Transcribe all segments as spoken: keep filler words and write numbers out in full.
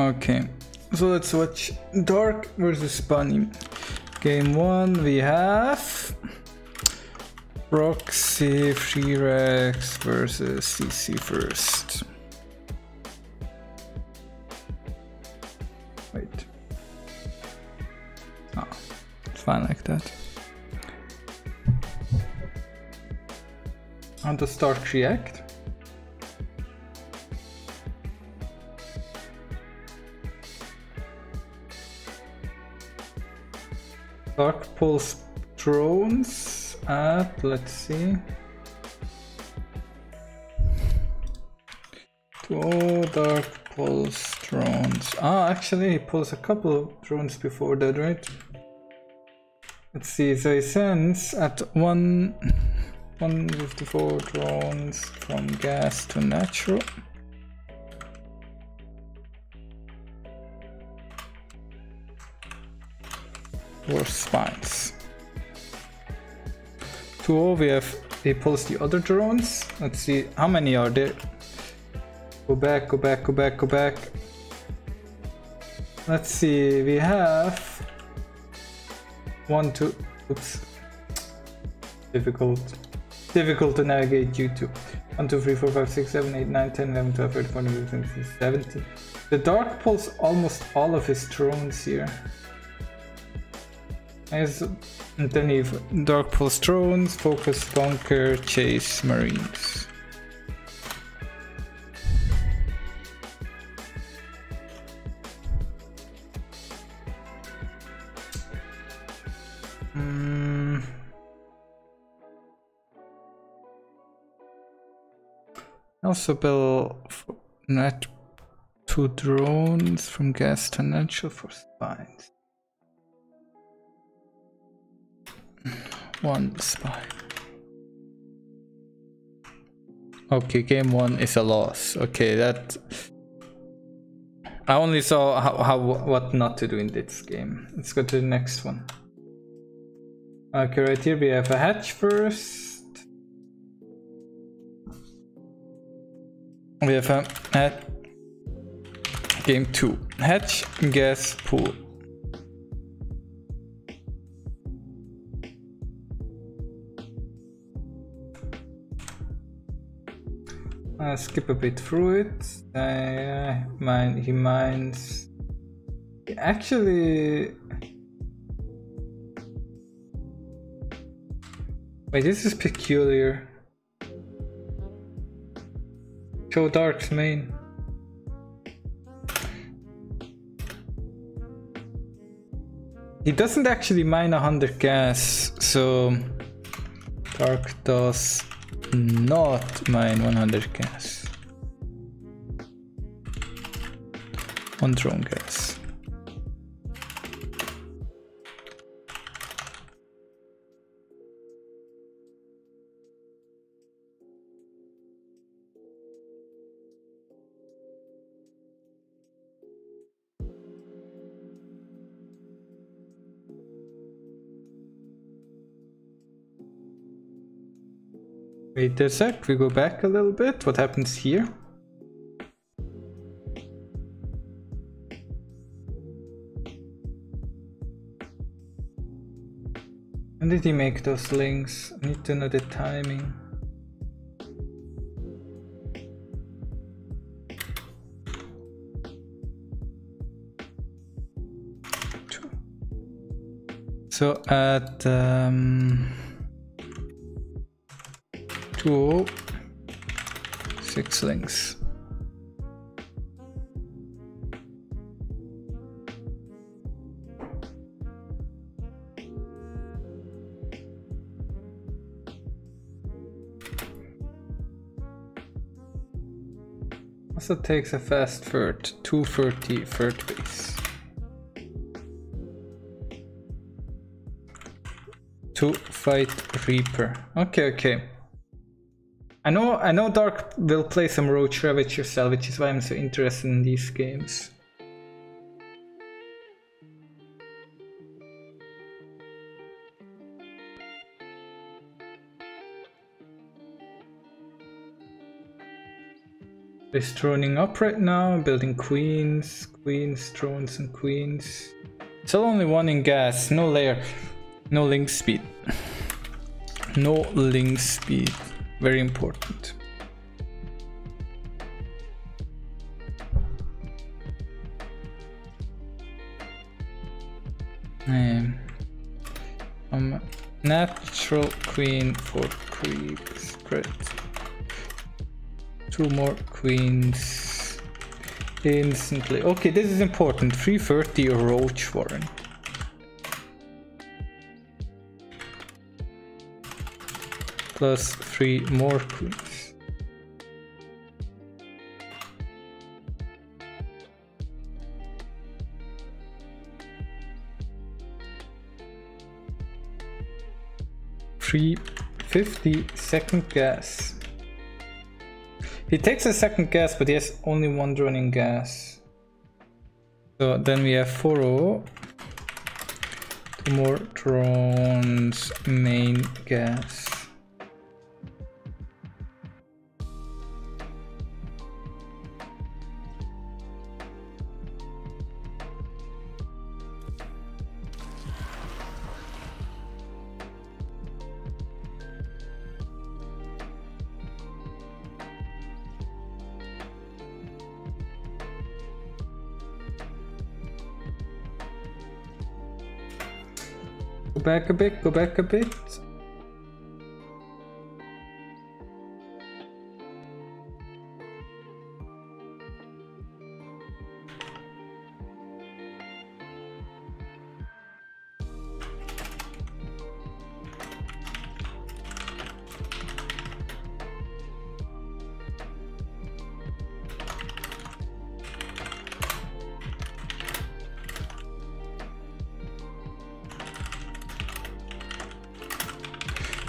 Okay, so let's watch Dark versus Bunny. Game one, we have Proxy Free Rex versus C C first. Wait. Ah, oh, it's fine like that. And does Dark react? Dark pulls drones at, let's see, oh, Dark pulls drones. Ah, actually he pulls a couple of drones before that, right? Let's see, so he sends at one, one fifty-four drones from gas to natural. Or spines. two oh, we have, he pulls the other drones. Let's see, how many are there? Go back, go back, go back, go back. Let's see, we have one, two, oops. Difficult. Difficult to navigate YouTube. one, two, three, four, five, six, seven, eight, nine, ten, eleven, twelve, thirteen, fourteen, fifteen, seventeen. The Dark pulls almost all of his drones here. As, and then he Dark pulls drones, focus, bunker, chase, marines. Mm. Also build net two drones from gas to natural for spines. One spy. Okay, game one is a loss. Okay, that I only saw how, how what not to do in this game. Let's go to the next one. Okay, right here we have a hatch first. We have a hatch. Game two, hatch gas pool. Uh, skip a bit through it. Uh, mine, he mines. He actually, wait, this is peculiar. Show Dark's main. He doesn't actually mine one hundred gas, so Dark does not mine one hundred gas. One drone gas. Wait a sec, we go back a little bit. What happens here? When did he make those links? I need to know the timing. Two. So at um two, six links. Also takes a fast third, two thirty third base. To fight Reaper. Okay, okay. I know, I know Dark will play some Roach Ravager Cell, which is why I'm so interested in these games. They're troning up right now, building queens, queens, drones, and queens. Still only one in gas, no layer, no link speed. No link speed, very important. Um, um, natural queen for creep spread. Two more queens instantly. Okay, this is important. three thirty roach warren. Plus three more queens. three fifty second gas. He takes a second gas, but he has only one drone in gas. So then we have four oh. Two more drones, main gas. Go back a bit, go back a bit.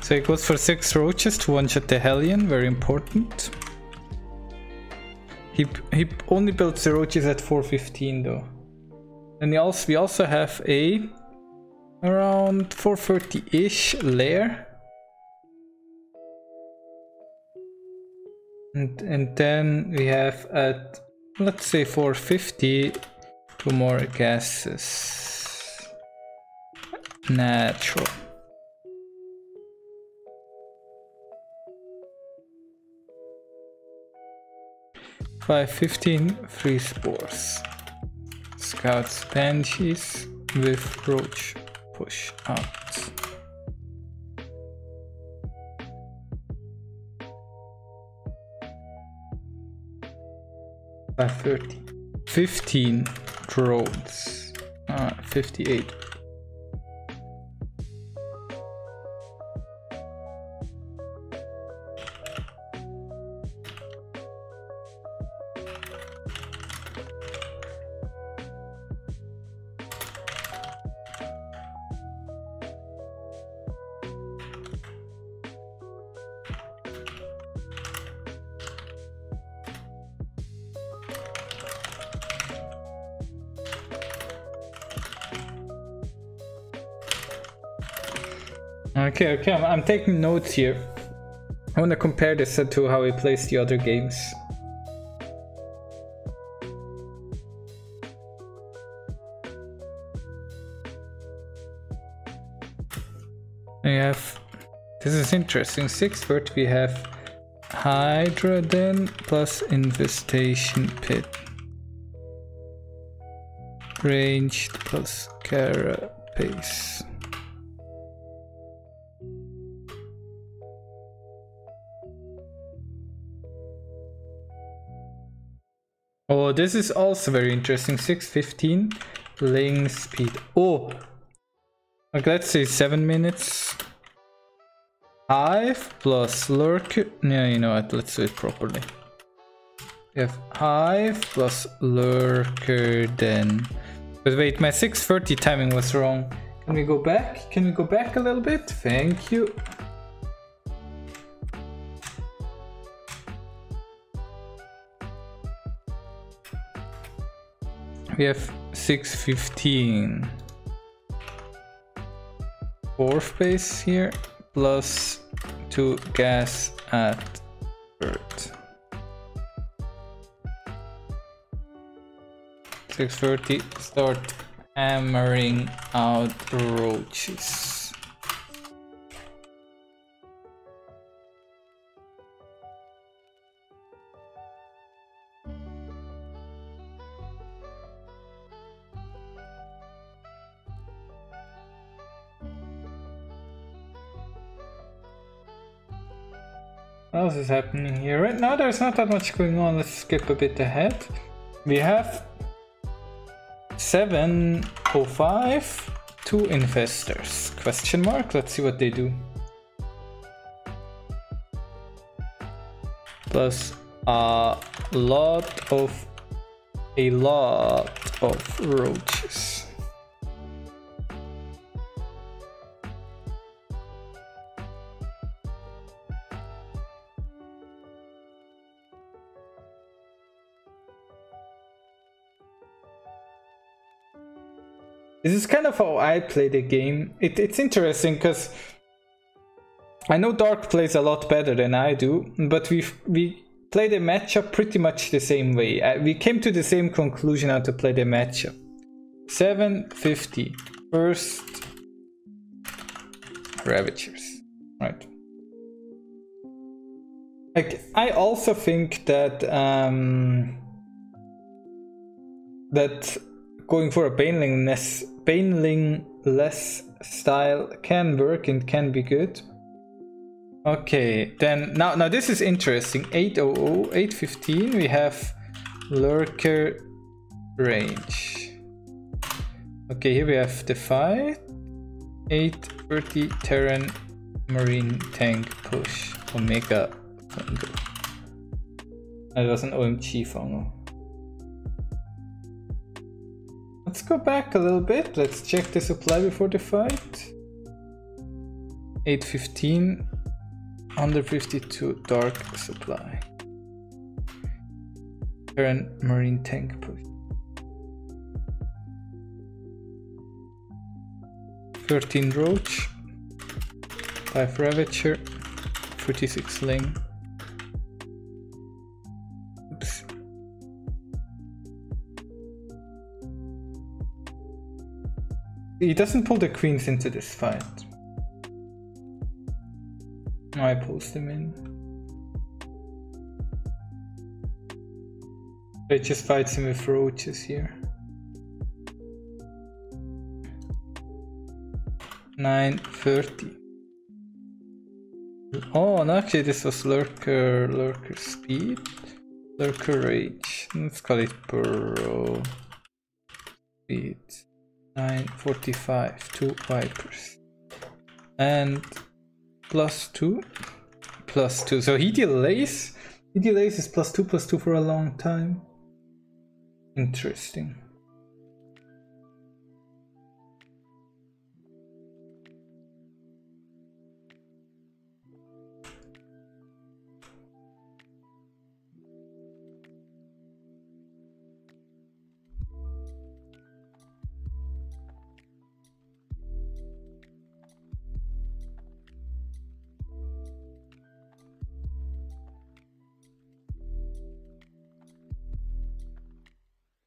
So it goes for six roaches to one-shot the Hellion, very important. He, he only builds the roaches at four fifteen though. And we also, we also have a around four thirty-ish layer. And, and then we have at, let's say four fifty, two more gases. Natural. five fifteen, three spores. Scouts, banshees with roach push out. five thirty. fifteen drones. Ah, fifty-eight. Okay, okay, I'm, I'm taking notes here. I want to compare this to how he plays the other games. We have... This is interesting. six-vert we have Hydra then, plus Infestation Pit. Ranged plus Carapace. Oh, this is also very interesting. six fifteen laying speed. Oh, like let's say seven minutes. Hive plus lurk. Yeah, you know what? Let's do it properly. We have hive plus lurker then. But wait, my six thirty timing was wrong. Can we go back? Can we go back a little bit? Thank you. We have six fifteen. Fourth base here, plus two gas at third. six thirty, start hammering out roaches. What else is happening here? Right now there's not that much going on. Let's skip a bit ahead. We have seven oh five, two investors, question mark. Let's see what they do. Plus a lot of a lot of roaches. This is kind of how I play the game. It, it's interesting because I know Dark plays a lot better than I do, but we we play the matchup pretty much the same way. I, we came to the same conclusion how to play the matchup. seven fifty. First Ravagers. Right. Like, I also think that um that going for a painlingless, painlingless style can work and can be good. Okay, then now now this is interesting. eight hundred, eight fifteen, we have lurker range. Okay, here we have the fight. eight thirty Terran Marine Tank push Omega Fungo. That was an O M G Fungo. Let's go back a little bit. Let's check the supply before the fight. eight fifteen, one fifty-two dark supply. Terran Marine Tank push. thirteen Roach, five Ravager, thirty-six Ling. Oops. He doesn't pull the queens into this fight. No, I pulls them in. They just fights him with roaches here. nine thirty. Oh, no, actually this was lurker, lurker speed, lurker rage. Let's call it burrow speed. nine forty-five, two Vipers and plus two, plus two. So he delays, he delays his plus two, plus two for a long time. Interesting.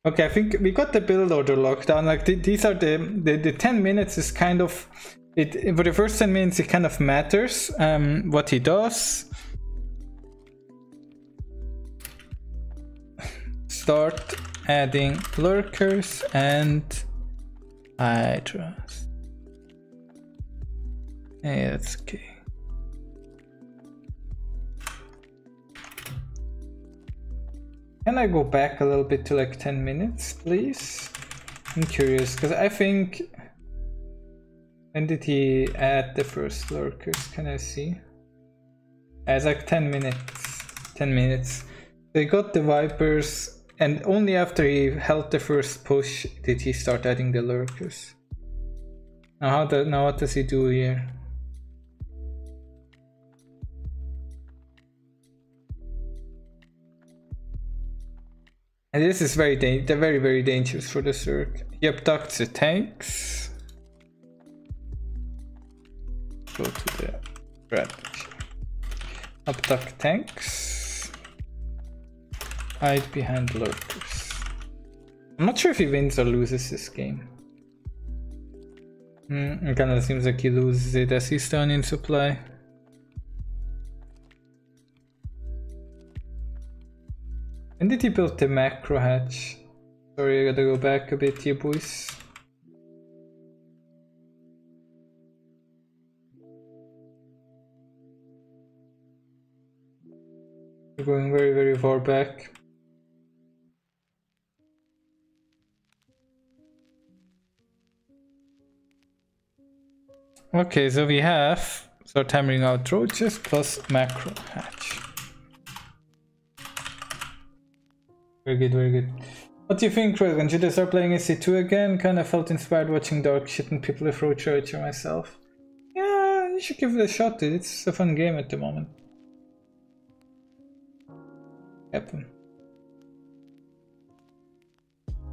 Okay, I think we got the build order locked down. Like th these are the, the the ten minutes is kind of it. For the first ten minutes, it kind of matters um, what he does. Start adding lurkers and hydras. Hey, that's okay. Can I go back a little bit to like ten minutes, please? I'm curious, because I think... When did he add the first lurkers? Can I see? It's like ten minutes. ten minutes. They got the Vipers, and only after he held the first push did he start adding the lurkers. Now, how do, now what does he do here? And this is very, very, very dangerous for the Zerg. He abducts the tanks. Go to the strategy. Abduct tanks. Hide behind lurkers. I'm not sure if he wins or loses this game. Mm, it kind of seems like he loses it as he's down in supply. When did he build the macro hatch? Sorry, I gotta go back a bit here, boys. We're going very, very far back. Okay, so we have, so timing out roaches plus macro hatch. Very good, very good. What do you think, Craig? Should I start playing S C two again? Kind of felt inspired watching Dark shitting people with Roach Archer myself. Yeah, you should give it a shot, dude. It's a fun game at the moment. Happen.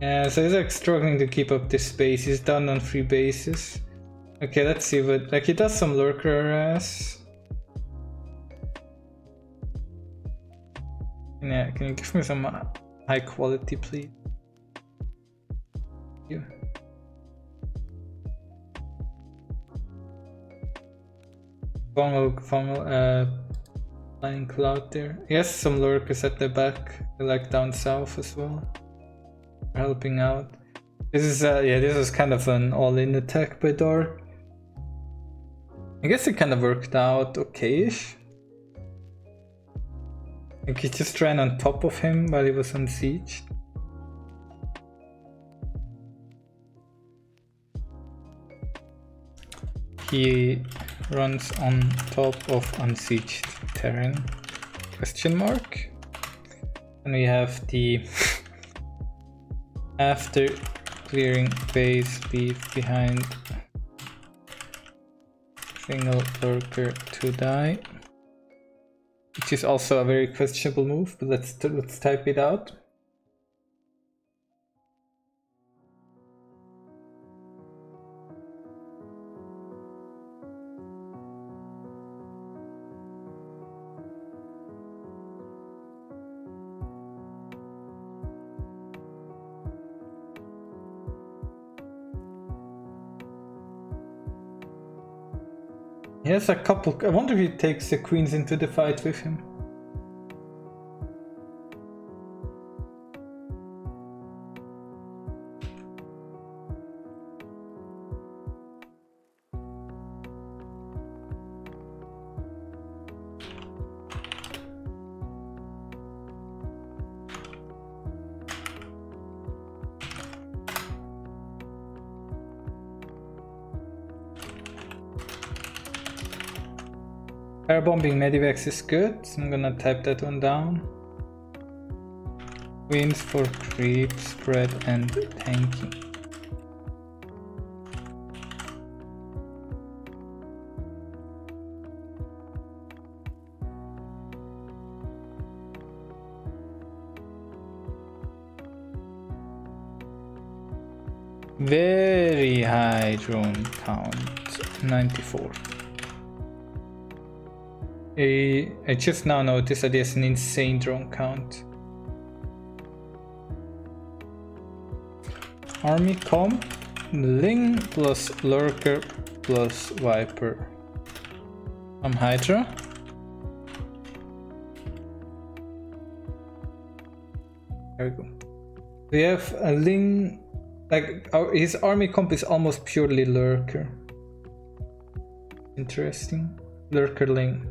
Yeah, so he's like struggling to keep up this space. He's down on three bases. Okay, let's see what, like, he does some lurker ass. Yeah, can you give me some high quality, please? Thank you. Fungal, fungal, uh, planning cloud there. Yes, some lurkers at the back, like down south as well. They're helping out. This is, uh, yeah, this was kind of an all-in attack by Dark. I guess it kind of worked out okay-ish. Like he just ran on top of him while he was on siege. He runs on top of unsieged Terran? Question mark. And we have the after clearing base leave behind single lurker to die. Which is also a very questionable move, but let's let's type it out. He has a couple. I wonder if he takes the queens into the fight with him. Firebombing Medivacs is good, so I'm gonna type that one down. Wins for creep, spread, and tanking. Very high drone count, ninety-four. I, I just now noticed that there's an insane drone count. Army comp, Ling plus Lurker plus Viper. I'm Hydra. There we go. We have a Ling, like our, his army comp is almost purely Lurker. Interesting. Lurker Ling.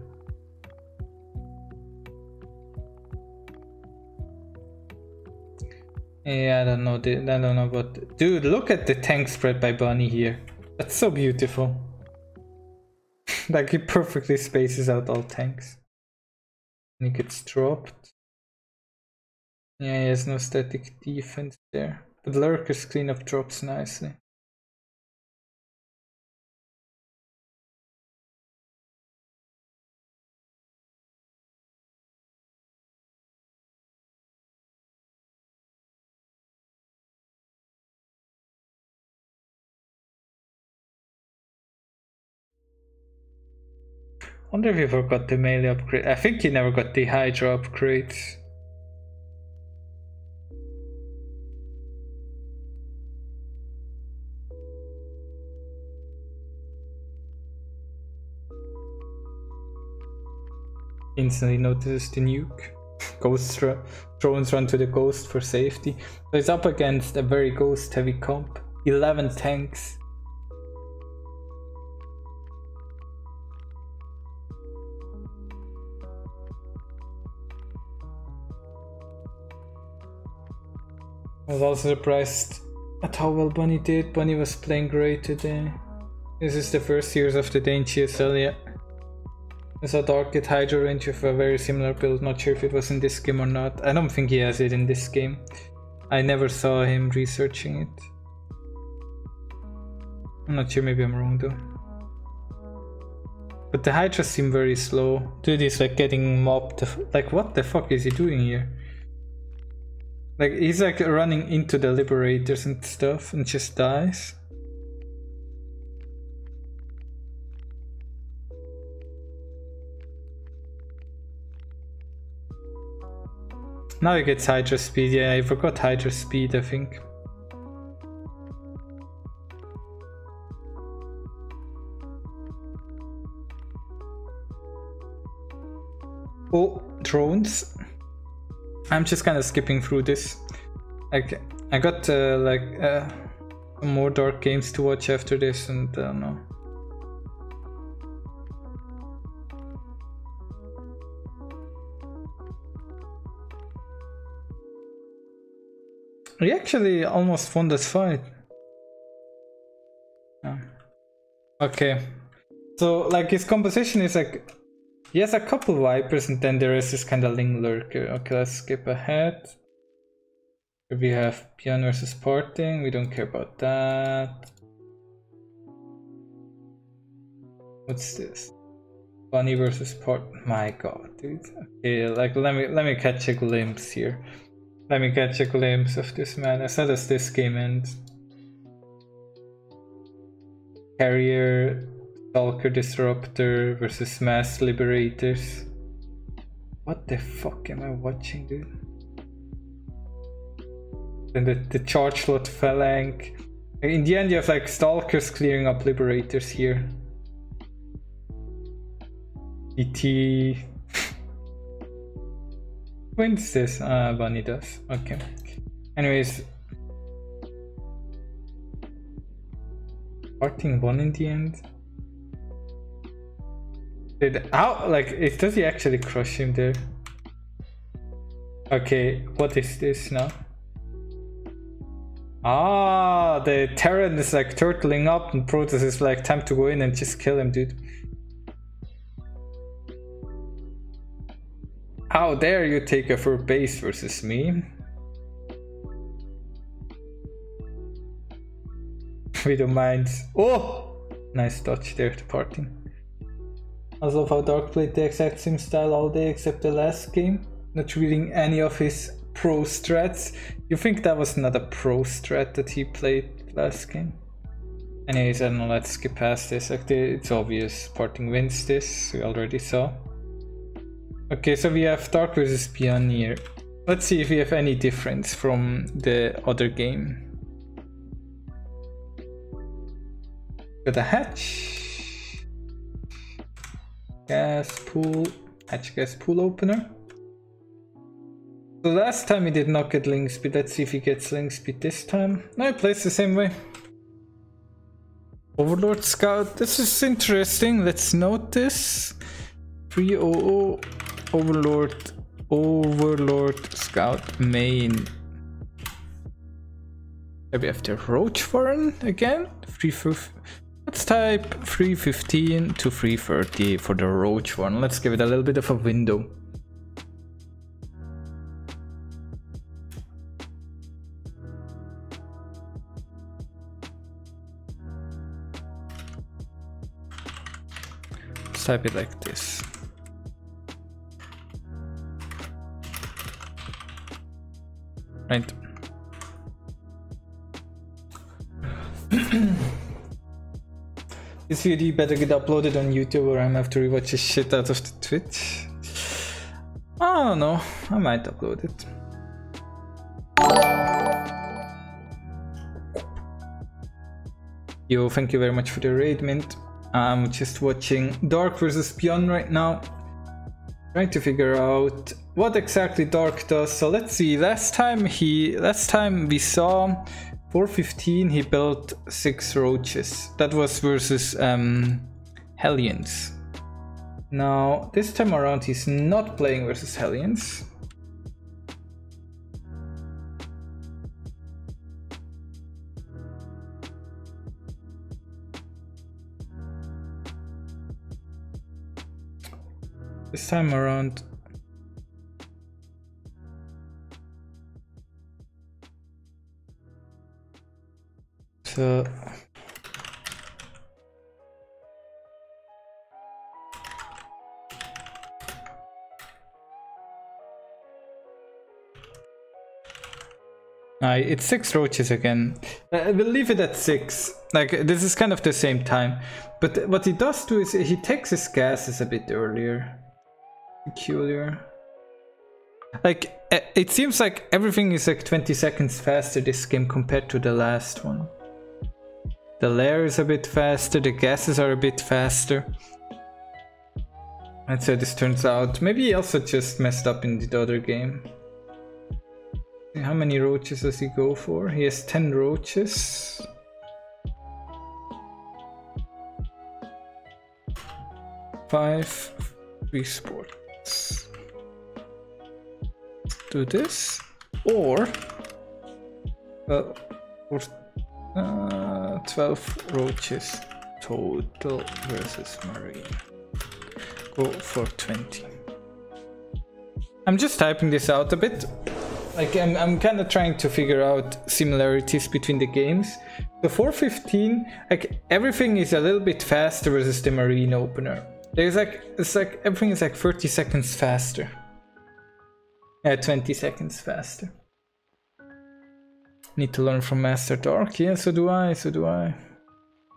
Yeah, I don't know. I don't know what. Dude, look at the tank spread by Bunny here. That's so beautiful. Like he perfectly spaces out all tanks. And he gets dropped. Yeah, he has no static defense there. But Lurker's cleanup drops nicely. I wonder if he forgot the melee upgrade. I think he never got the Hydra upgrades. instantly notices the nuke. Ghost drones run to the ghost for safety. So it's up against a very ghost heavy comp. eleven tanks. I was also surprised at how well Bunny did. Bunny was playing great today. This is the first series of the day in G S L, yeah. I saw Dark get Hydro Range with a very similar build. Not sure if it was in this game or not. I don't think he has it in this game. I never saw him researching it. I'm not sure, maybe I'm wrong though. But the Hydras seem very slow. Dude is like getting mobbed. Like what the fuck is he doing here? Like, he's like running into the liberators and stuff and just dies. Now he gets Hydra Speed. Yeah, I forgot Hydra Speed, I think. Oh, drones. I'm just kind of skipping through this. Like, I got uh, like uh, more Dark games to watch after this, and I don't know. We actually almost won this fight. Yeah. Okay, so like his composition is like. He has a couple Vipers and then there is this kind of Ling Lurker. Okay, let's skip ahead. Here we have Pion versus Parting. We don't care about that. What's this? Bunny versus Part. My god, dude. Okay, like let me let me catch a glimpse here. Let me catch a glimpse of this man. As soon as this game ends. Carrier. Stalker Disruptor versus Mass Liberators. What the fuck am I watching, dude? Then the, the Charge Lot Phalanx. In the end you have like Stalkers clearing up Liberators here. E T. Wins this? Ah, Bunny does. Okay. Anyways. Parting won in the end. Did how like it does he actually crush him there? Okay, what is this now? Ah, the Terran is like turtling up and Protoss is like time to go in and just kill him, dude. How dare you take a full base versus me? We don't mind. Oh, nice dodge there to Parting. I love how Dark played the exact same style all day except the last game. Not reading any of his pro strats. You think that was not a pro strat that he played last game? Anyways, I don't know, let's skip past this. Like, it's obvious Parting wins this, we already saw. Okay, so we have Dark versus Byun here. Let's see if we have any difference from the other game. Got a hatch. Gas pool, hatch gas pool opener. The last time he did not get link speed. Let's see if he gets link speed this time. No, he plays the same way. Overlord Scout. This is interesting. Let's note this. three hundred Overlord Overlord Scout main. There we have the Roach foreign again. three fifty. Let's type three fifteen to three thirty for the Roach one. Let's give it a little bit of a window. Let's type it like this. Right. This video better get uploaded on YouTube or I'm gonna have to rewatch the shit out of the Twitch. I don't know, I might upload it. Yo, thank you very much for the raid, Mint. I'm just watching Dark versus Pion right now. Trying to figure out what exactly Dark does. So let's see. Last time he, last time we saw four fifteen, he built six roaches. That was versus um, Hellions. Now this time around he's not playing versus Hellions. This time around, so uh, it's six roaches again. I will leave it at six. Like this is kind of the same time, but what he does do is he takes his gases a bit earlier. Peculiar. Like it seems like everything is like twenty seconds faster this game compared to the last one. The lair is a bit faster, the gases are a bit faster. That's how this turns out. Maybe he also just messed up in the other game. How many roaches does he go for? He has ten roaches. Five. Sports. Do this or uh, or uh, twelve roaches total versus Marine. Go for twenty. I'm just typing this out a bit. Like I'm, I'm kind of trying to figure out similarities between the games. The four fifteen, like everything is a little bit faster versus the Marine opener. There's like, it's like, everything is like thirty seconds faster. Yeah, twenty seconds faster. Need to learn from Master Dark. Yeah, so do I, so do I.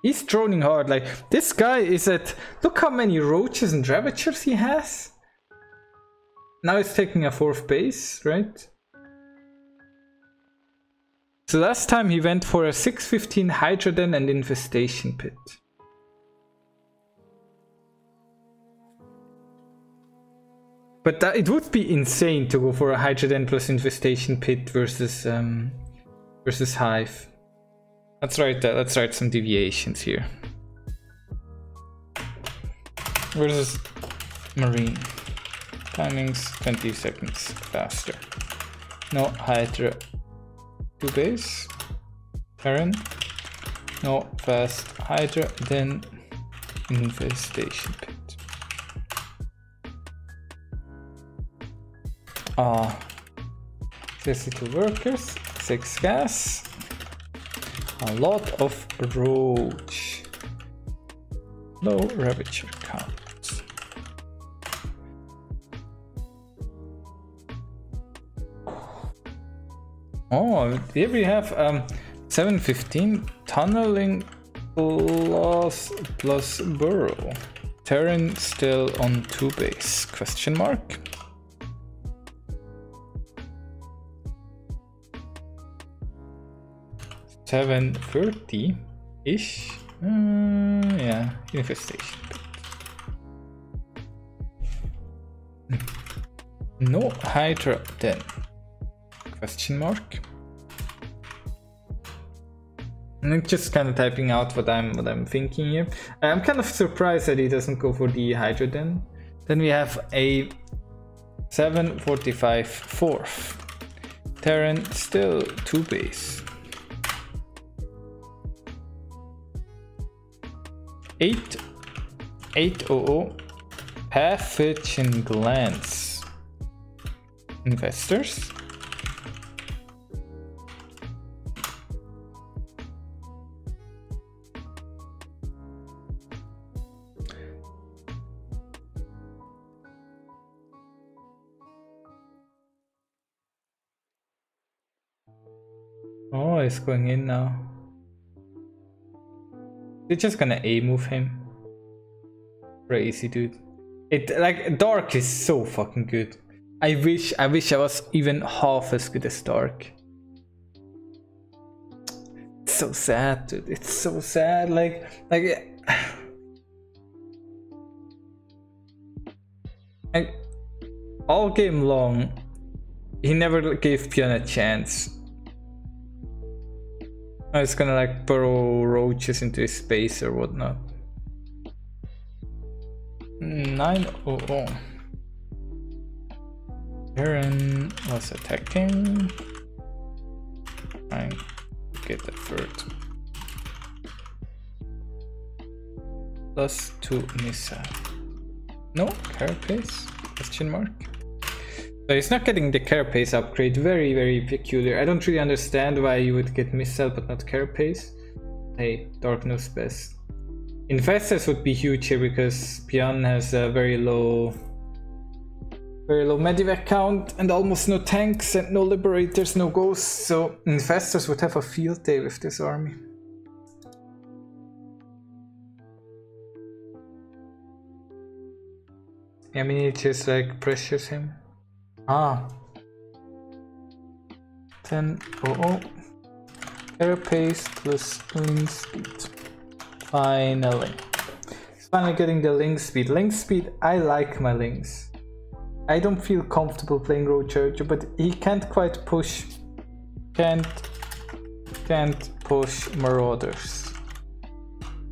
He's droning hard. Like, this guy is at, look how many roaches and ravagers he has. Now he's taking a fourth base, right? So last time he went for a six fifteen Hydra Den and Infestation Pit. But that, it would be insane to go for a Hydra Den plus Infestation Pit versus um, versus Hive. Let's write uh, let's write some deviations here. Versus Marine. Timings twenty seconds faster. No Hydra. Two base. Terran. No fast Hydra Den Infestation Pit. Ah, uh, sixty-two workers, six gas, a lot of roach, low ravager count. Oh, here we have um, seven fifteen, tunneling plus, plus burrow. Terran still on two base, question mark. seven thirty-ish. Uh, yeah, infestation. No Hydra then. Question mark. I'm just kind of typing out what I'm what I'm thinking here. I'm kind of surprised that he doesn't go for the Hydra then. Then we have a seven forty-five fourth. Terran still two base. eight eight hundred pathogen glands investors . Oh it's going in now. They're just gonna A-move him. Crazy, dude. It, like, Dark is so fucking good. I wish, I wish I was even half as good as Dark. It's so sad, dude. It's so sad, like, like... like all game long, he never gave Pion a chance. I was gonna like burrow roaches into his space or whatnot. nine oh oh. Terran was attacking. Trying to get that third. Plus two missile. No, carapace? Question mark. So he's not getting the carapace upgrade. Very, very peculiar. I don't really understand why you would get missile but not carapace. Hey, Dark knows best. Investors would be huge here because Pion has a very low, very low medivac count and almost no tanks and no liberators, no ghosts. So investors would have a field day with this army. I mean, it just like pressures him. Ah. ten. Oh, oh. Carapace plus link speed. Finally. He's finally getting the link speed. Link speed, I like my links. I don't feel comfortable playing Roach Archer, but he can't quite push. Can't. Can't push Marauders.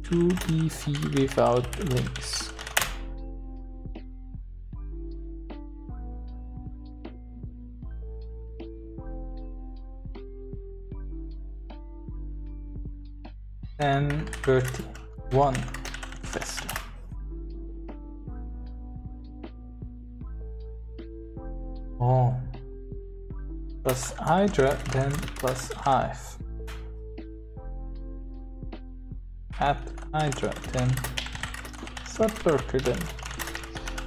Too beefy without links. And thirty-one Vessel. Oh. Plus Hydra, then plus Hive. At Hydra, then Subberker, then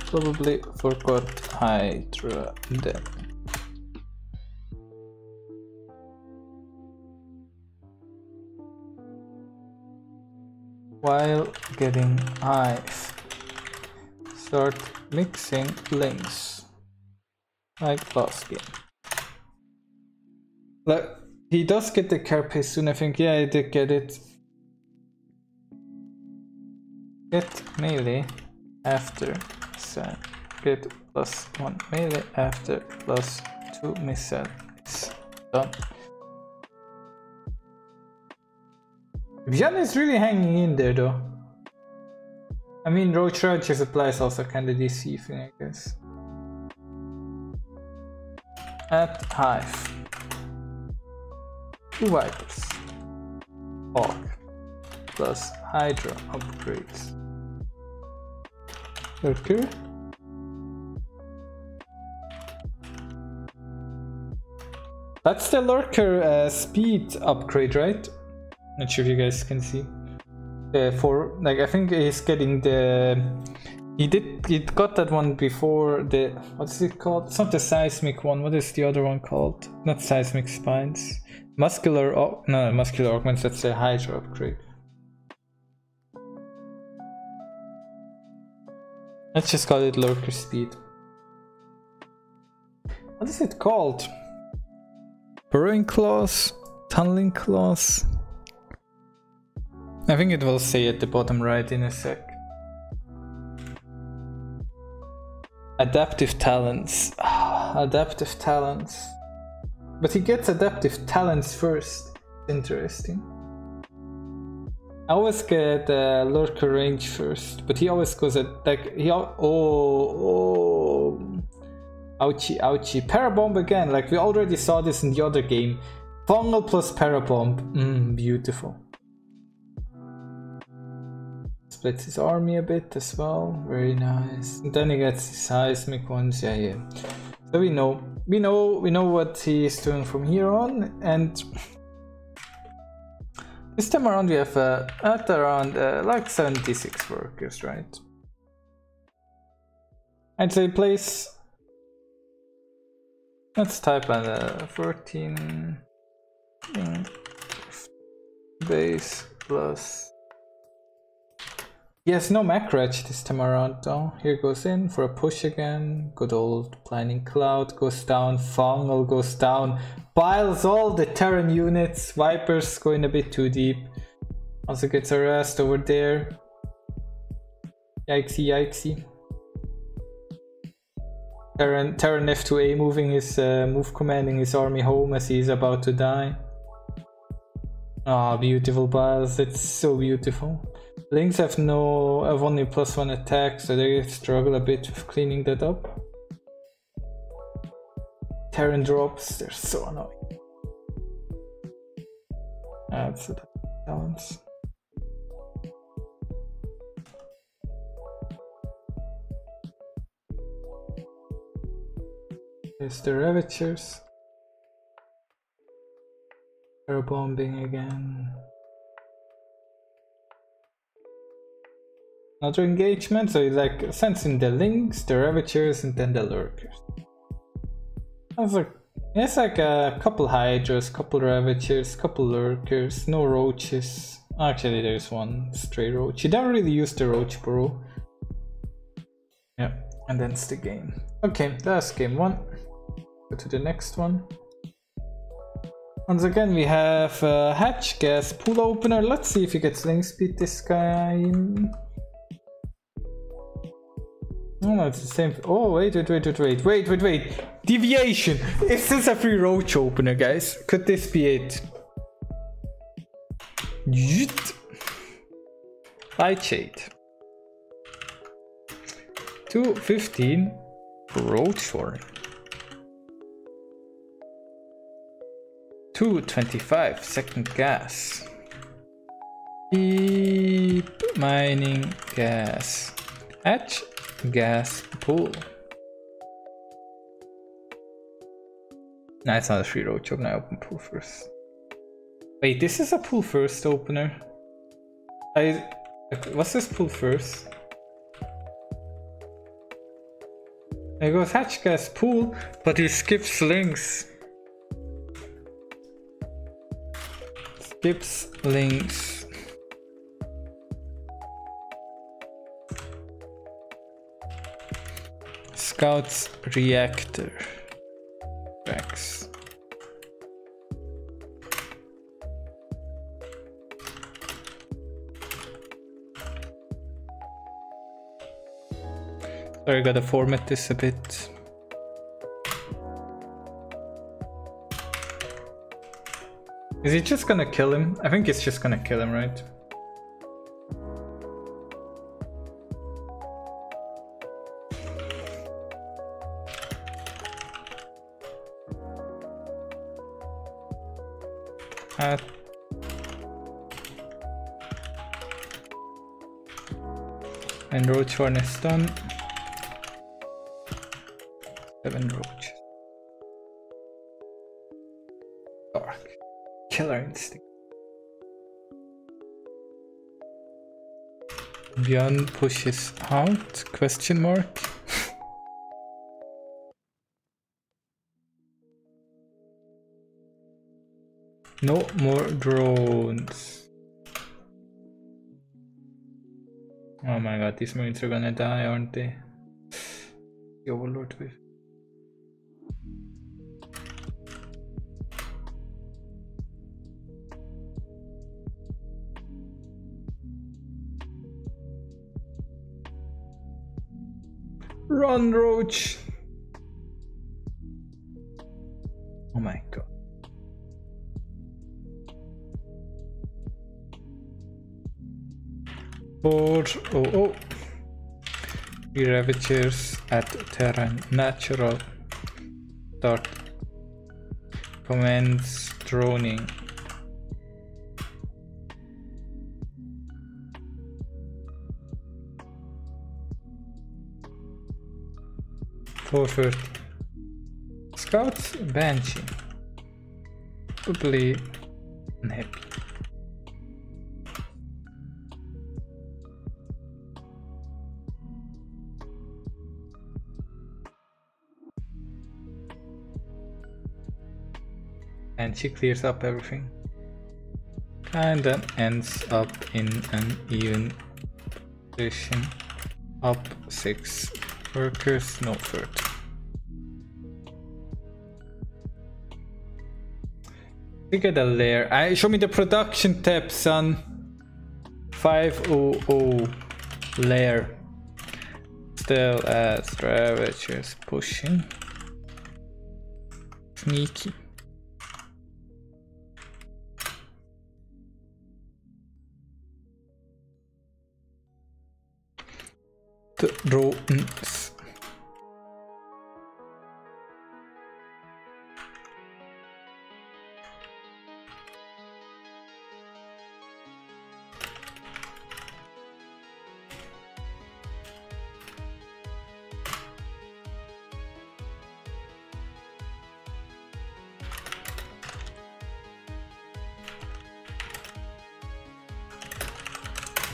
probably forgot Hydra, then. While getting eyes, start mixing links like last game. Like, he does get the carapace soon, I think. Yeah, I did get it. Get melee after missile. Get plus one melee after plus two missile. It's done. Byun is really hanging in there though. I mean, Roach Roger applies also kind of D C thing, I guess. At Hive. Two Vipers. Hawk. Plus Hydra upgrades. Mercury. That's the Lurker uh, speed upgrade, right? Not sure if you guys can see. Uh, for like, I think he's getting the. He did. It got that one before the. What's it called? It's not the seismic one. What is the other one called? Not seismic spines. Muscular. Oh, no, muscular augments. That's a Hydra upgrade. Let's just call it Lurker Speed. What is it called? Burrowing claws, tunneling claws. I think it will say at the bottom right in a sec. Adaptive talents. Adaptive talents. But he gets adaptive talents first. Interesting. I always get uh, Lurker range first, but he always goes at like he al oh oh ouchie ouchie Parabomb again. Like we already saw this in the other game. Fungal plus Parabomb. Mm, beautiful. Splits his army a bit as well. Very nice. And then he gets his seismic ones. Yeah, yeah. So we know, we know, we know what he is doing from here on. And this time around, we have uh, at around uh, like seventy-six workers, right? And so he plays. Let's type on uh, fourteen base plus. Yes, no macrach this time around though. Here goes in for a push again. Good old planning cloud goes down. Fungal goes down. Piles all the Terran units. Vipers going a bit too deep. Also gets harassed over there. Yikesy, yikesy. Terran, Terran F two A moving his uh, move commanding his army home as he is about to die. Ah, oh, beautiful pass, it's so beautiful. Links have no have only plus one attack, so they struggle a bit with cleaning that up. Terran drops, they're so annoying. That's a balance. There's the Ravagers. They're bombing again. Another engagement, so it's like sensing the links, the Ravagers, and then the Lurkers. That's like, it's like a couple Hydras, couple Ravagers, couple Lurkers, no Roaches. Actually, there's one stray Roach. You don't really use the Roach, bro. Yeah, and that's the game. Okay, that's game one. Go to the next one. Once again, we have uh, Hatch Gas Pool Opener. Let's see if he gets link speed this guy. Oh no, it's the same. Oh, wait, wait, wait, wait, wait, wait, wait, wait. Deviation! Is this a free Roach opener, guys? Could this be it? Lightshade. two fifteen Roach Warren. two twenty-five second gas. Keep mining gas. Hatch gas pool. Nah, it's not a free Roach opener. I open pool first. Wait, this is a pool first opener. I. What's this pool first? There goes Hatch gas pool, but he skips links. Skips links. Scouts reactor tracks. Sorry, I gotta format this a bit. Is he just gonna kill him? I think it's just gonna kill him, right? Uh, and Roach Horn is done. Seven Roach. Dark. Killer instinct. Byun pushes out? Question mark. No more drones. Oh my god, these marines are gonna die, aren't they? The overlord with. Run, Roach! Oh my god. Four, oh, oh. The Ravagers at Terran Natural. Start. Commence droning. four thirty. Scouts Banshee. Probably unhappy. And she clears up everything. And then ends up in an even position. Up six. Workers, no third. We get a lair. I, show me the production tab, son. five hundred lair. still at Stravagers pushing. Sneaky. The drones.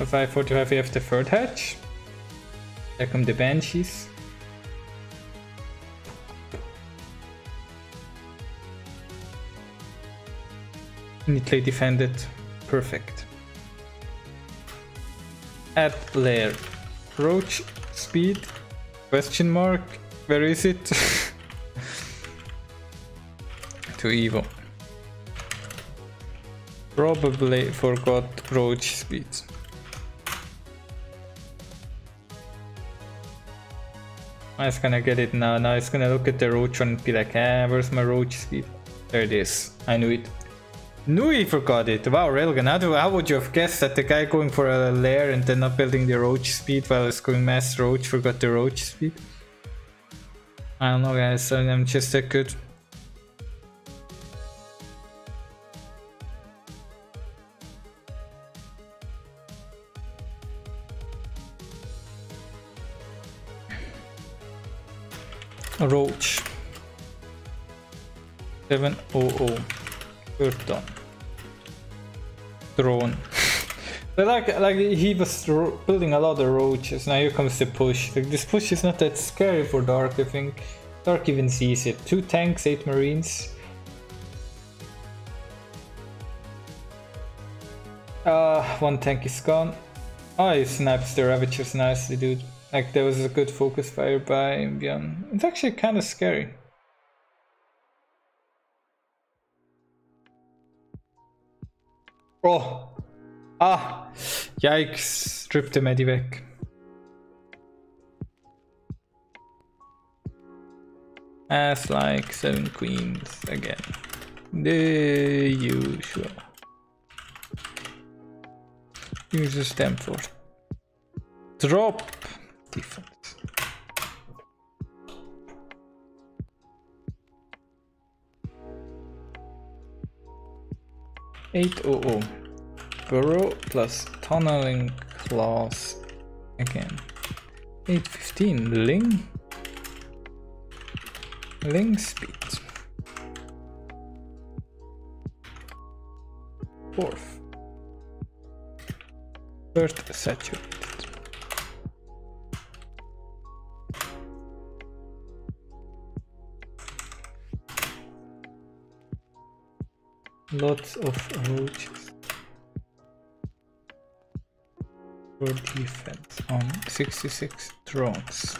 five forty-five, we have the third hatch. There come the Banshees. Neatly defended. Perfect. Add layer. Roach speed? Question mark. Where is it? Too evil. Probably forgot Roach speed. I'm gonna get it now. Now it's gonna look at the Roach and be like, ah, where's my Roach speed? There it is. I knew it. Knew he forgot it. Wow, Railgun, how, how would you have guessed that the guy going for a lair and then not building the Roach speed while it's going mass Roach forgot the Roach speed? I don't know, guys. I'm just that good. Roach seven hundred Burton drone. But like like he was building a lot of roaches. Now here comes the push. Like this push is not that scary for Dark. I think Dark even sees it. Two tanks, eight marines. Uh one tank is gone. Oh, he snipes the Ravagers nicely, dude. Like, there was a good focus fire by Byun. It's actually kind of scary. Oh! Ah! Yikes! Strip the medivac. As like seven queens again. The usual. Use a stem for. Drop! Defense. eight hundred burrow plus tunneling class again. eight fifteen ling ling speed. Fourth. Third saturated. Lots of roaches for defense on sixty-six drones.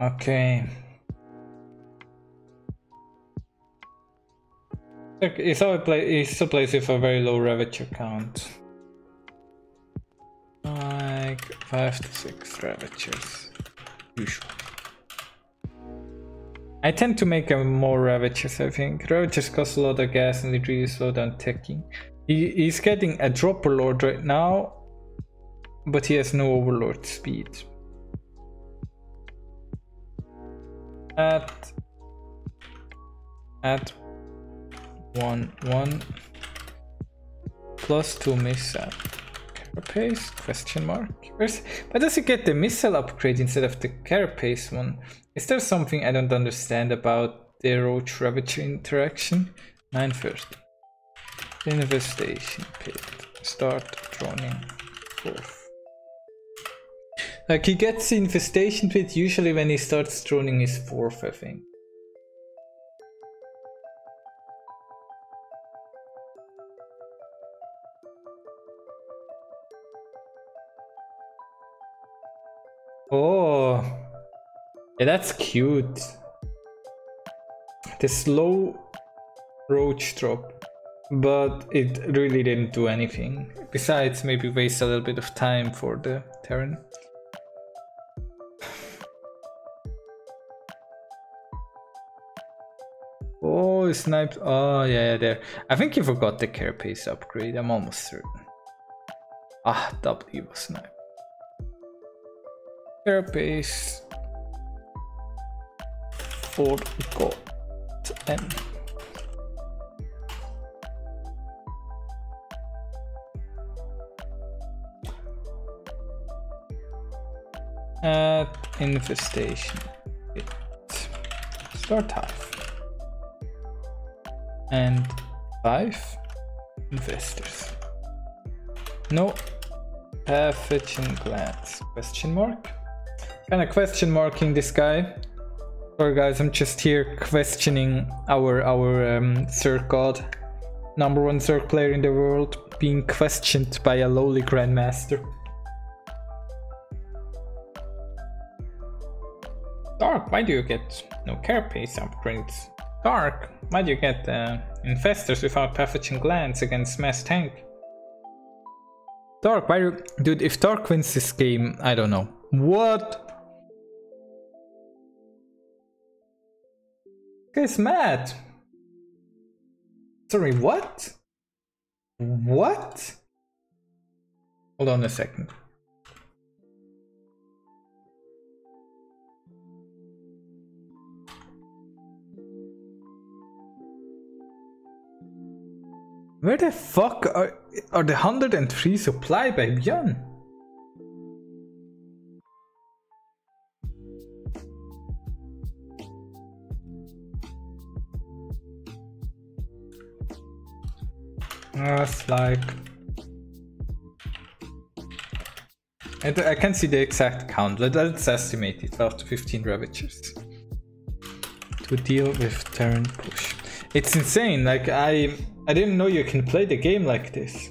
Okay. He still plays with a very low Ravager count. Like five to six Ravagers, usually. I tend to make more Ravagers, I think. Ravagers cost a lot of gas and it really slow down teching. He, he's getting a Dropper Lord right now, but he has no Overlord speed. Add... Add... one, one... plus two missile. Carapace? Question mark. Where's, why does he get the missile upgrade instead of the Carapace one? Is there something I don't understand about the Roach Ravager interaction? nine thirty. Infestation pit. Start droning. Fourth. Like he gets the infestation pit usually when he starts droning his fourth, I think. Oh, yeah, that's cute. The slow Roach drop, but it really didn't do anything. Besides, maybe waste a little bit of time for the Terran. we sniped. Oh yeah, yeah, there. I think you forgot the care pace upgrade. I'm almost certain. Ah, W was sniped. Care pace. Forgot M. At infestation, it start half and five investors. No pathogen glands? Question mark. Kind of question marking this guy. Sorry guys, I'm just here questioning our our um, Zerg god, number one Zerg player in the world, being questioned by a lowly grandmaster. Dark, why do you get no care pace upgrades? Dark, why do you get uh, infestors without pathogen glands against mass tank? Dark, why do you... Dude, if Dark wins this game, I don't know. What? This guy's mad. Sorry, what? What? Hold on a second. Where the fuck are, are the one hundred three supply by Byun? That's like... I, I can't see the exact count, but let's estimate it. twelve to fifteen Ravagers to deal with Terran push. It's insane, like I... I didn't know you can play the game like this.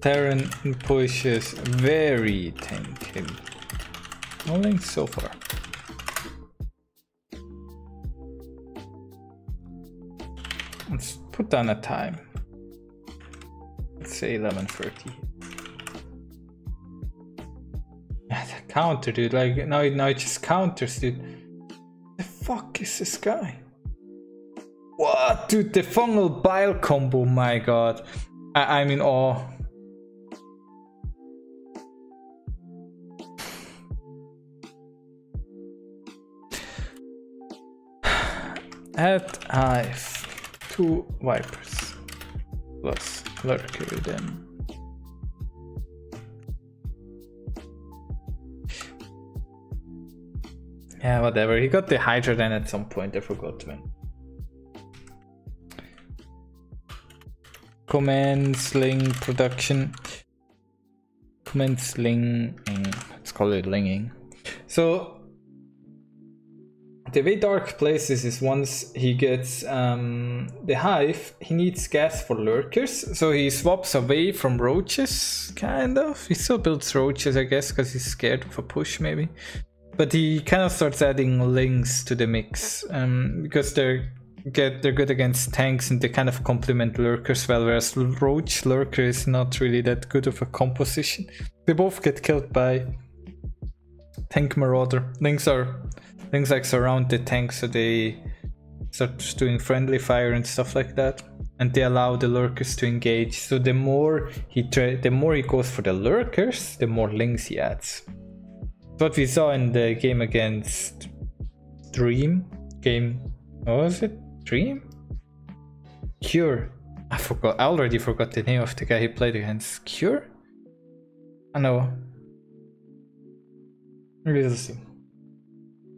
Terran pushes very tanky. Only so far. Let's put down a time. Let's say eleven thirty. That counter, dude. Like now, now it just counters, dude. What the fuck is this guy? What, dude, the fungal bile combo, my god. I I'm in awe. Add hive, two vipers, plus lurker then. Yeah, whatever, he got the hydra then at some point, I forgot when. Command sling production. Command sling. Let's call it linging. So the way Dark plays this is once he gets um, the hive, he needs gas for lurkers. So he swaps away from roaches, kind of. He still builds roaches, I guess, because he's scared of a push, maybe. But he kind of starts adding lings to the mix um, because they're. Get they're good against tanks and they kind of complement lurkers well, whereas roach lurker is not really that good of a composition. They both get killed by tank marauder. Links are things like surround the tank, so they start doing friendly fire and stuff like that, and they allow the lurkers to engage. So the more he try the more he goes for the lurkers, the more links he adds. What we saw in the game against Dream game what was it? Dream? Cure. I forgot. I already forgot the name of the guy he played against. Cure? I know. Maybe we'll see.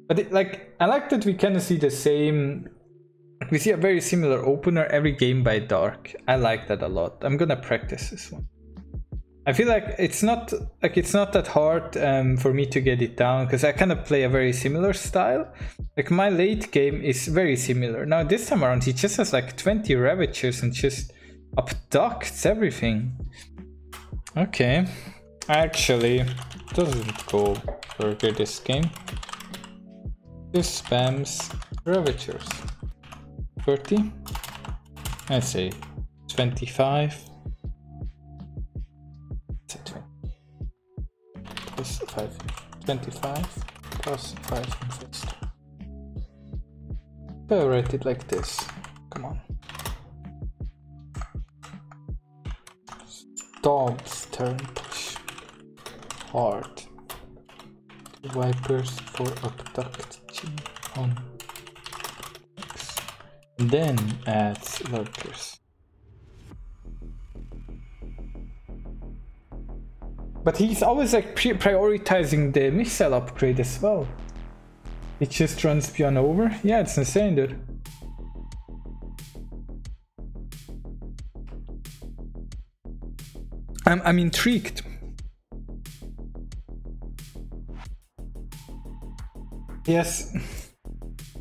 But it, like, I like that we kind of see the same. We see a very similar opener every game by Dark. I like that a lot. I'm gonna practice this one. I feel like it's not like it's not that hard um, for me to get it down, because I kind of play a very similar style. Like my late game is very similar. Now this time around he just has like twenty Ravagers and just abducts everything. Okay, actually doesn't go further this game. This spams Ravagers. thirty, let's say twenty-five. twenty-five plus five, twenty-five plus five, I'll write it like this. Come on. Stop, turn, push. Hard. Wipers for abduction on. Then add lurkers. But he's always like prioritizing the missile upgrade as well. It just runs Pion over. Yeah, it's insane, dude. I'm I'm intrigued. Yes,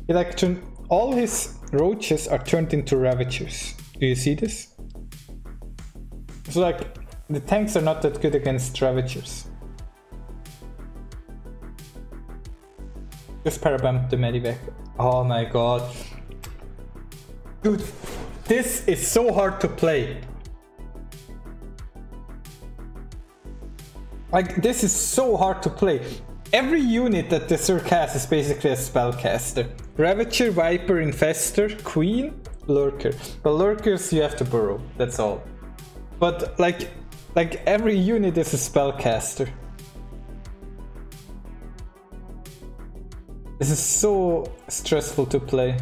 he like turned all his roaches are turned into ravagers. Do you see this? So like the tanks are not that good against ravagers. Just parabumped the medivac. Oh my god. Dude, this is so hard to play. Like, this is so hard to play. Every unit that the Zerg has is basically a spellcaster. Ravager, Viper, Infestor, Queen, Lurker. But Lurkers you have to burrow, that's all. But like, like every unit is a spellcaster. This is so stressful to play.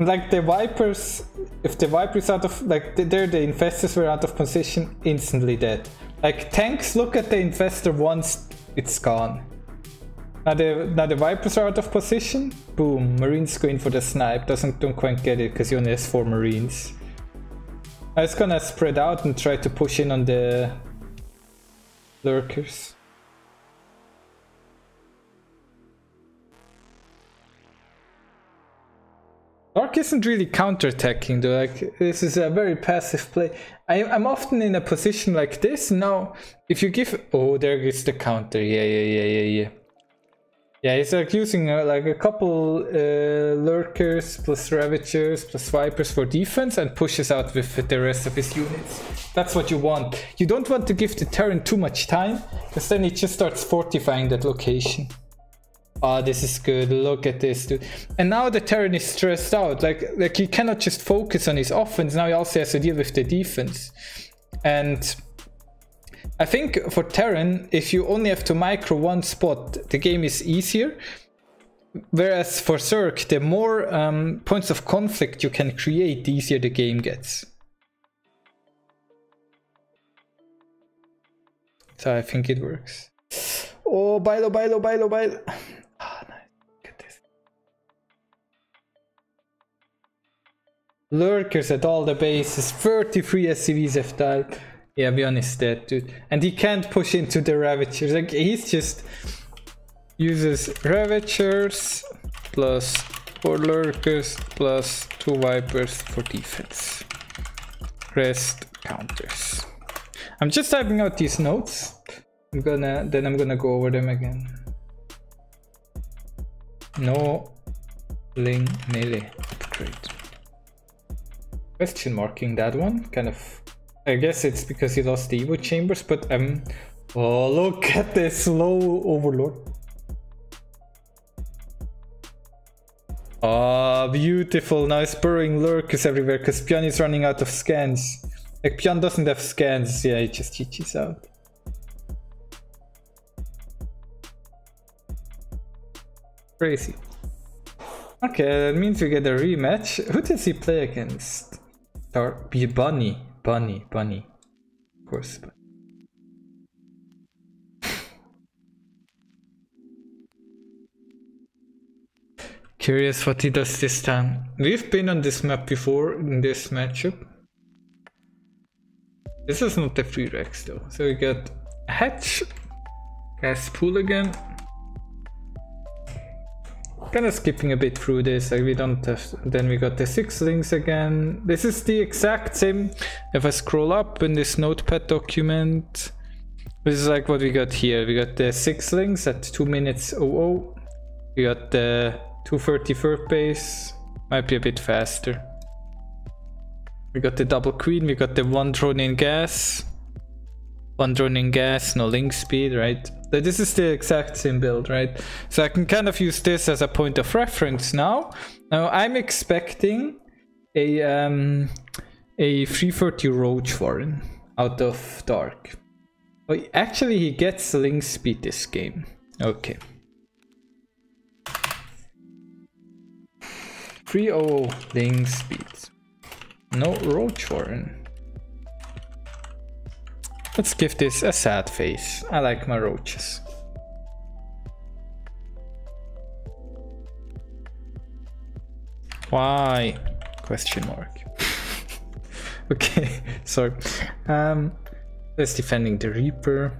Like the Vipers, if the Vipers out of, like there the Infestors were out of position, instantly dead. Like tanks look at the Infestor once, it's gone. Now the, now the Vipers are out of position, boom, Marines go in for the snipe, doesn't, don't quite get it because he only has four Marines. Now it's gonna spread out and try to push in on the Lurkers. Dark isn't really counter-attacking though, like, this is a very passive play. I, I'm often in a position like this, now, if you give... Oh, there is the counter, yeah, yeah, yeah, yeah, yeah. Yeah, he's like using uh, like a couple uh, Lurkers plus Ravagers plus Vipers for defense and pushes out with the rest of his units. That's what you want. You don't want to give the Terran too much time, because then it just starts fortifying that location. Ah, oh, this is good. Look at this, dude. And now the Terran is stressed out. Like, like he cannot just focus on his offense. Now he also has to deal with the defense. And I think for Terran, if you only have to micro one spot, the game is easier. Whereas for Zerg, the more um, points of conflict you can create, the easier the game gets. So I think it works. Oh, bailo, bailo, bailo, bailo. Lurkers at all the bases, thirty-three S C Vs have died. Yeah, Byun is dead, dude. And he can't push into the Ravagers. Like, he's just uses Ravagers plus four Lurkers plus two Vipers for defense. Rest counters. I'm just typing out these notes. I'm gonna, then I'm gonna go over them again. No Ling melee upgrade. Question marking that one, kind of. I guess it's because he lost the Evo chambers, but um. Oh, look at this slow overlord. Ah, oh, beautiful. Now it's burrowing Lurkers everywhere because Pion is running out of scans. Like, Pion doesn't have scans. Yeah, he just G Gs out. Crazy. Okay, that means we get a rematch. Who does he play against? Dark. Bunny. Bunny. Bunny. Of course. Curious what he does this time. We've been on this map before in this matchup. This is not the free Rex though. So we got Hatch. Gas pool again. Kind of skipping a bit through this, like we don't have to. Then we got the six links again. This is the exact same. If I scroll up in this notepad document, this is like what we got here. We got the six links at two minutes oh oh. We got the two thirty third base, might be a bit faster. We got the double queen, we got the one thrown in gas. one drone in gas, no link speed, right? So this is the exact same build, right? So I can kind of use this as a point of reference now. Now I'm expecting a um, a three thirty Roach Warren out of Dark. Oh, actually he gets link speed this game. Okay. three hundred link speed. No Roach Warren. Let's give this a sad face. I like my roaches. Why? Question mark. Okay, sorry. Um, let's defending the Reaper.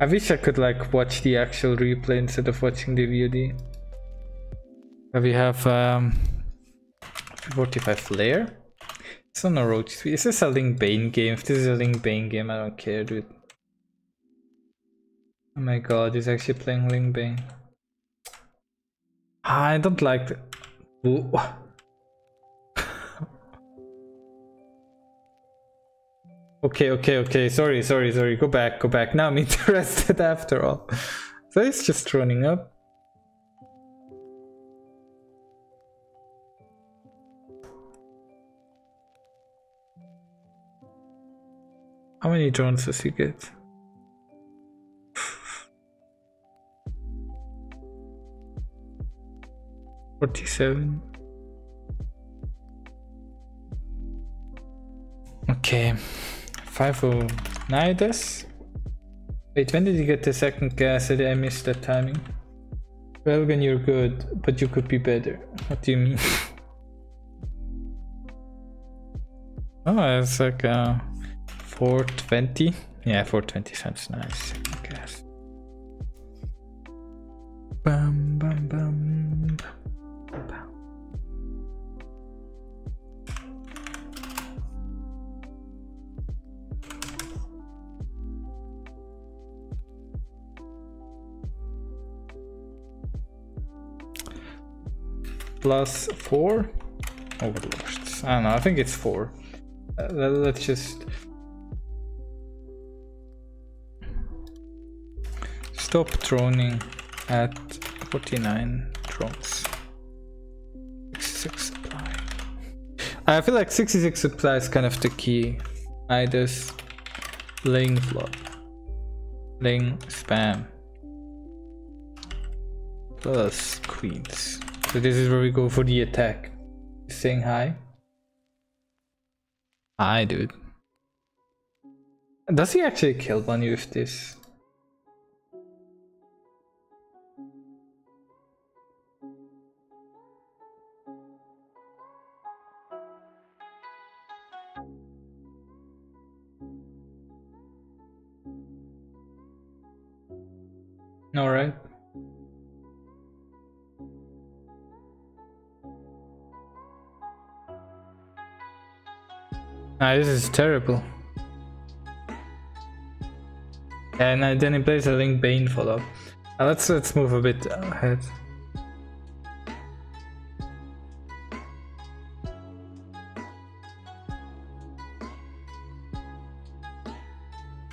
I wish I could like watch the actual replay instead of watching the V O D. We have um, forty-five flare. It's on a Roach. Is this a Link Bane game? If this is a Link Bane game, I don't care, dude. Oh my god, he's actually playing Link Bane. I don't like that. Okay, okay, okay, sorry, sorry, sorry, go back, go back. Now I'm interested after all. So he's just running up. How many drones does he get? forty-seven. Okay. five oh nine this. Wait, when did you get the second gas? I missed that timing. Well, when you're good, but you could be better. What do you mean? Oh, it's like uh, four twenty. Yeah, four twenty sounds nice. Gas. Bam, bam, bam. Plus four overlords. I don't know, I think it's four. Uh, let's just stop droning at forty-nine drones. sixty-six supply. I feel like sixty-six supply is kind of the key. I just ling flop, ling spam, plus queens. So this is where we go for the attack. He's saying hi. Hi, dude. Does he actually kill Bunny with this? All right. Nah, this is terrible. And then he plays a Link Bane follow-up. Uh, let's let's move a bit ahead.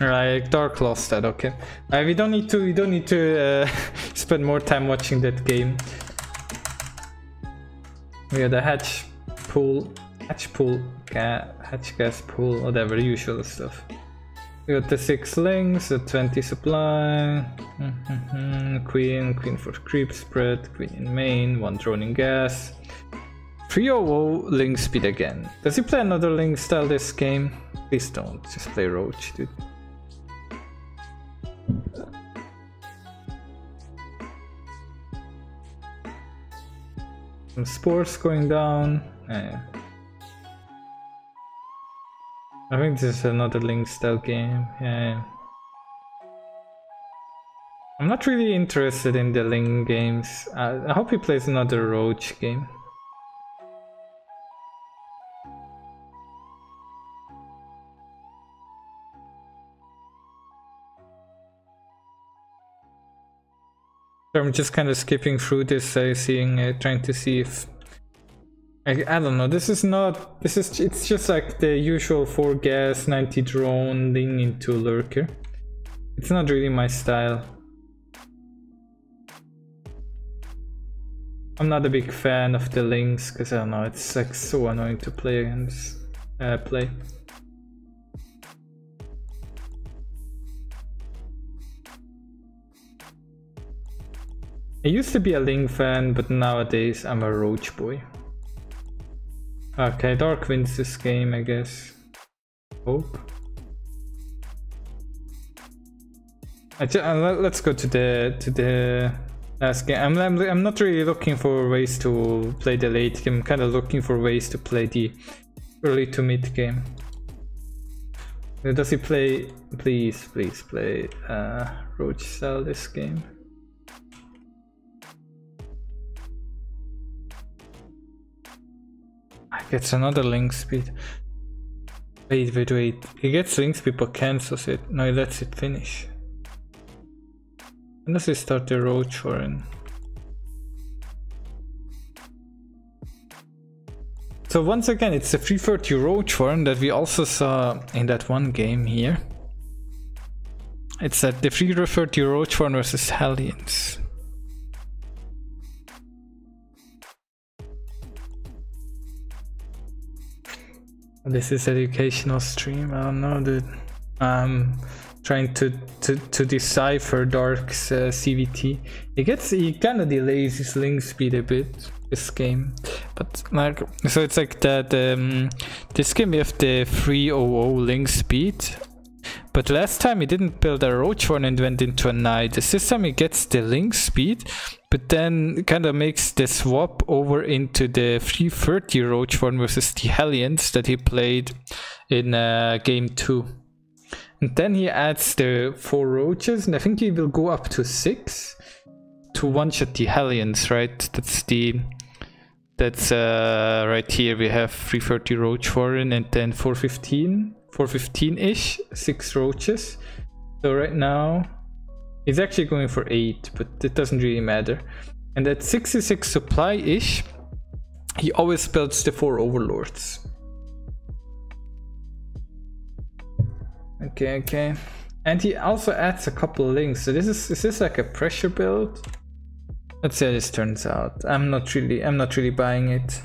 Right, Dark lost that. Okay, uh, we don't need to we don't need to uh, spend more time watching that game. We had a hatch pool. Hatch pool, hatch gas pool, whatever, usual stuff. We got the six links, the twenty supply, mm-hmm, queen, queen for creep spread, queen in main, one drone in gas. three hundred link speed again. Does he play another link style this game? Please don't, just play Roach, dude. Some spores going down. Eh. I think this is another Link style game, yeah. I'm not really interested in the Link games. I, I hope he plays another Roach game. So I'm just kind of skipping through this, uh, seeing, uh, trying to see if... I, I don't know, this is not... This is... It's just like the usual four gas, ninety drone, leaning into lurker. It's not really my style. I'm not a big fan of the links, because I don't know, it's like so annoying to play against, uh, play. I used to be a Link fan, but nowadays I'm a Roach boy. Okay, Dark wins this game, I guess. Hope. I just, uh, let's go to the to the last game. I'm, I'm I'm not really looking for ways to play the late game. I'm kind of looking for ways to play the early to mid game. Does he play? Please, please play uh, Roach style this game. Gets another link speed. Wait, wait, wait. He gets link speed but cancels it. No, he lets it finish. When does he start the Roach for him? So once again, it's the three thirty Roach Warren that we also saw in that one game here. It's at the three thirty Roach Warren versus Hellions. This is educational stream. I don't know, dude. I'm trying to to, to decipher Dark's uh, C V T. He gets he kind of delays his link speed a bit this game, but like so it's like that. Um, this game we have the three hundred link speed, but last time he didn't build a Roach one and went into a Knight. This time he gets the link speed, but then kind of makes the swap over into the three thirty Roach one versus the Hellions that he played in uh, game two. And then he adds the four Roaches, and I think he will go up to six to one-shot the Hellions, right? That's the... That's uh, right here we have three thirty Roach Warren and then four fifteen, four fifteen-ish, six Roaches. So right now... He's actually going for eight, but it doesn't really matter. And at sixty-six supply-ish, he always builds the four overlords. Okay, okay. And he also adds a couple links. So this is is this like a pressure build? Let's see how this turns out. I'm not really I'm not really buying it.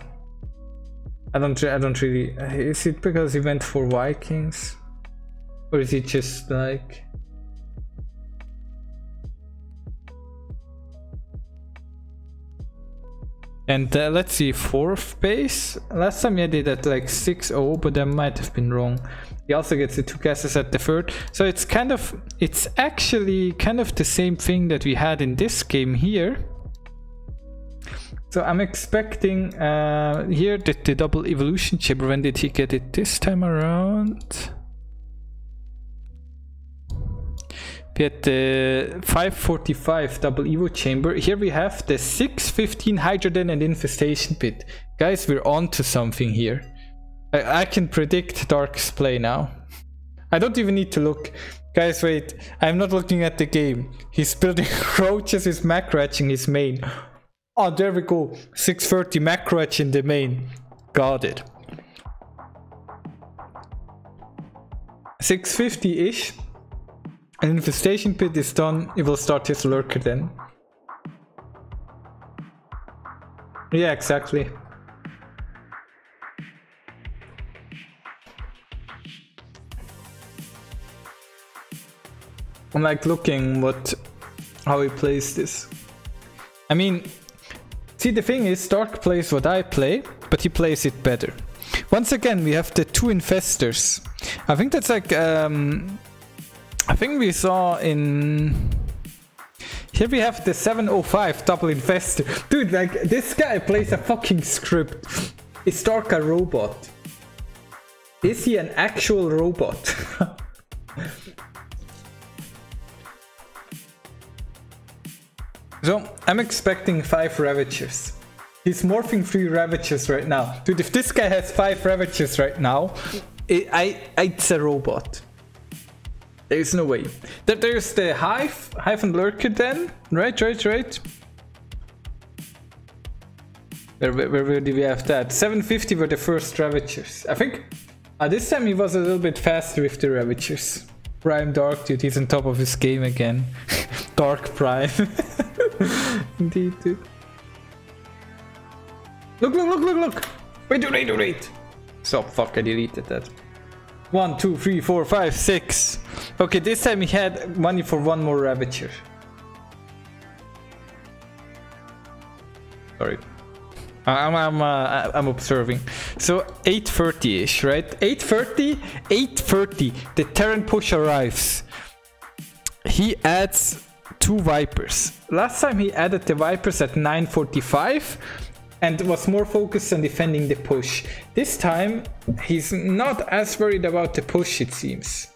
I don't I don't really is it because he went for Vikings? Or is he just like And uh, let's see, fourth base. Last time I did at like six oh, but I might have been wrong. He also gets the two guesses at the third. So it's kind of, it's actually kind of the same thing that we had in this game here. So I'm expecting uh, here the, the double evolution chip. When did he get it this time around? We had the five forty-five double evo chamber. Here we have the six fifteen hydrogen and infestation pit. Guys, we're on to something here. I, I can predict Dark's play now. I don't even need to look. Guys, wait. I'm not looking at the game. He's building Roaches, he's macroetching his main. Oh, there we go. six thirty macroetch in the main. Got it. six fifty-ish. An infestation pit is done, it will start his lurker then. Yeah, exactly. I'm like looking what how he plays this. I mean, see the thing is Dark plays what I play, but he plays it better. Once again we have the two infestors. I think that's like um I think we saw in... Here we have the seven oh five double investor. Dude, like, this guy plays a fucking script. Is Dark a robot? Is he an actual robot? So, I'm expecting five Ravagers. He's morphing three Ravagers right now. Dude, if this guy has five Ravagers right now, it, I, it's a robot. There's no way. That there's the hive, hive and lurker then, right, right, right. Where, where, where did we have that? seven fifty were the first Ravagers. I think uh, this time he was a little bit faster with the Ravagers. Prime Dark, dude, he's on top of his game again. Dark Prime. Indeed, dude. Look, look, look, look, look! Wait, wait, wait! Stop, fuck, I deleted that. One, two, three, four, five, six. Okay, this time he had money for one more Ravager. Sorry. I'm I'm uh, I'm observing. So eight thirty-ish, right? eight thirty, eight thirty. The Terran push arrives. He adds two Vipers. Last time he added the Vipers at nine forty-five, and was more focused on defending the push. This time he's not as worried about the push, it seems.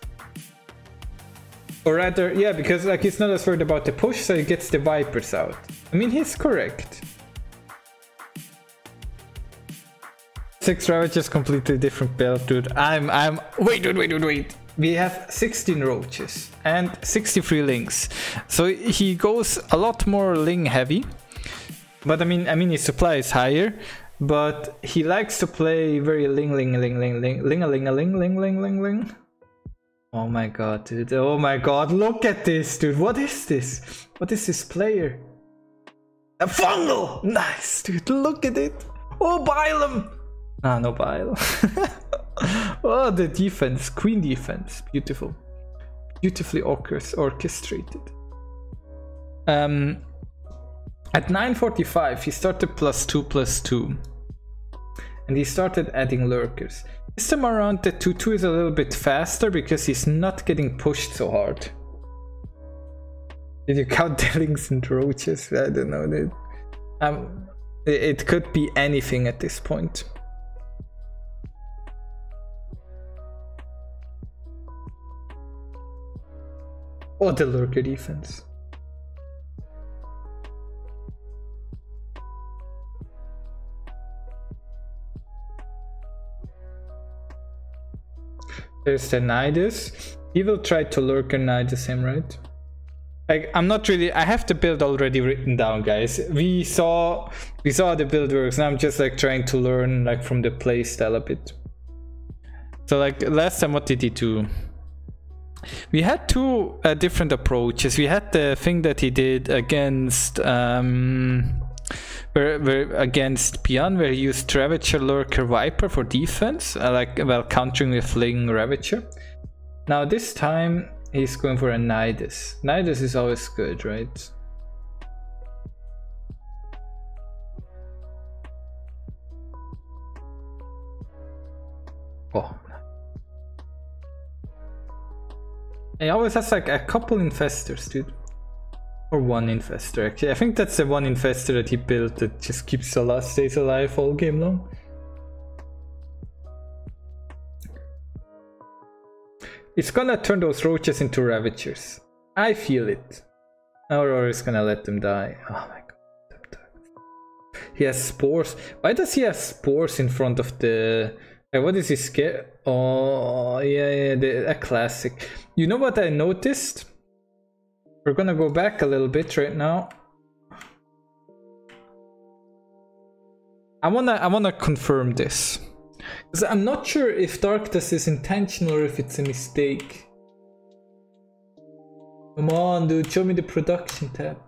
Or rather, yeah, because like he's not as worried about the push, so he gets the Vipers out. I mean, he's correct. Six Ravagers, completely different build, dude. I'm, I'm, wait, wait, wait, wait, wait. We have sixteen Roaches and sixty-three Lings. So he goes a lot more Ling heavy. But I mean, I mean his supply is higher. But he likes to play very Ling, Ling, Ling, Ling, Ling, Ling, Ling, Ling, Ling, Ling, Ling, Ling. Oh my god, dude. Oh my god, look at this, dude. What is this? What is this player? A fungal! Nice, dude. Look at it. Oh, Byun! Ah, no pile. Oh, the defense, queen defense, beautiful, beautifully orchestrated. Um, at nine forty-five, he started plus two, plus two, and he started adding lurkers. This time around, the two two is a little bit faster because he's not getting pushed so hard. Did you count the Lings and Roaches? I don't know, dude. Um, it could be anything at this point. Oh, the lurker defense. There's the Nidus. He will try to lurker Nidus him, right? Like, I'm not really, I have the build already written down, guys. We saw we saw the build works, and I'm just like trying to learn like from the playstyle a bit. So like last time, what did he do? We had two uh, different approaches. We had the thing that he did against um, where, where against Pion, where he used Ravager, Lurker, Viper for defense, uh, like well countering with Fling Ravager. Now this time he's going for a Nidus. Nidus is always good, right? Oh. He always has like a couple investors, dude. Or one investor, actually. I think that's the one investor that he built that just keeps the last days alive all game long. It's gonna turn those Roaches into Ravagers. I feel it. Or he's gonna let them die. Oh my god. He has spores. Why does he have spores in front of the... Like, what is he scared? Oh, yeah, yeah, the, a classic. You know what I noticed? We're gonna go back a little bit right now. I wanna, I wanna confirm this. Because I'm not sure if Dark does this intentional or if it's a mistake. Come on, dude, show me the production tab.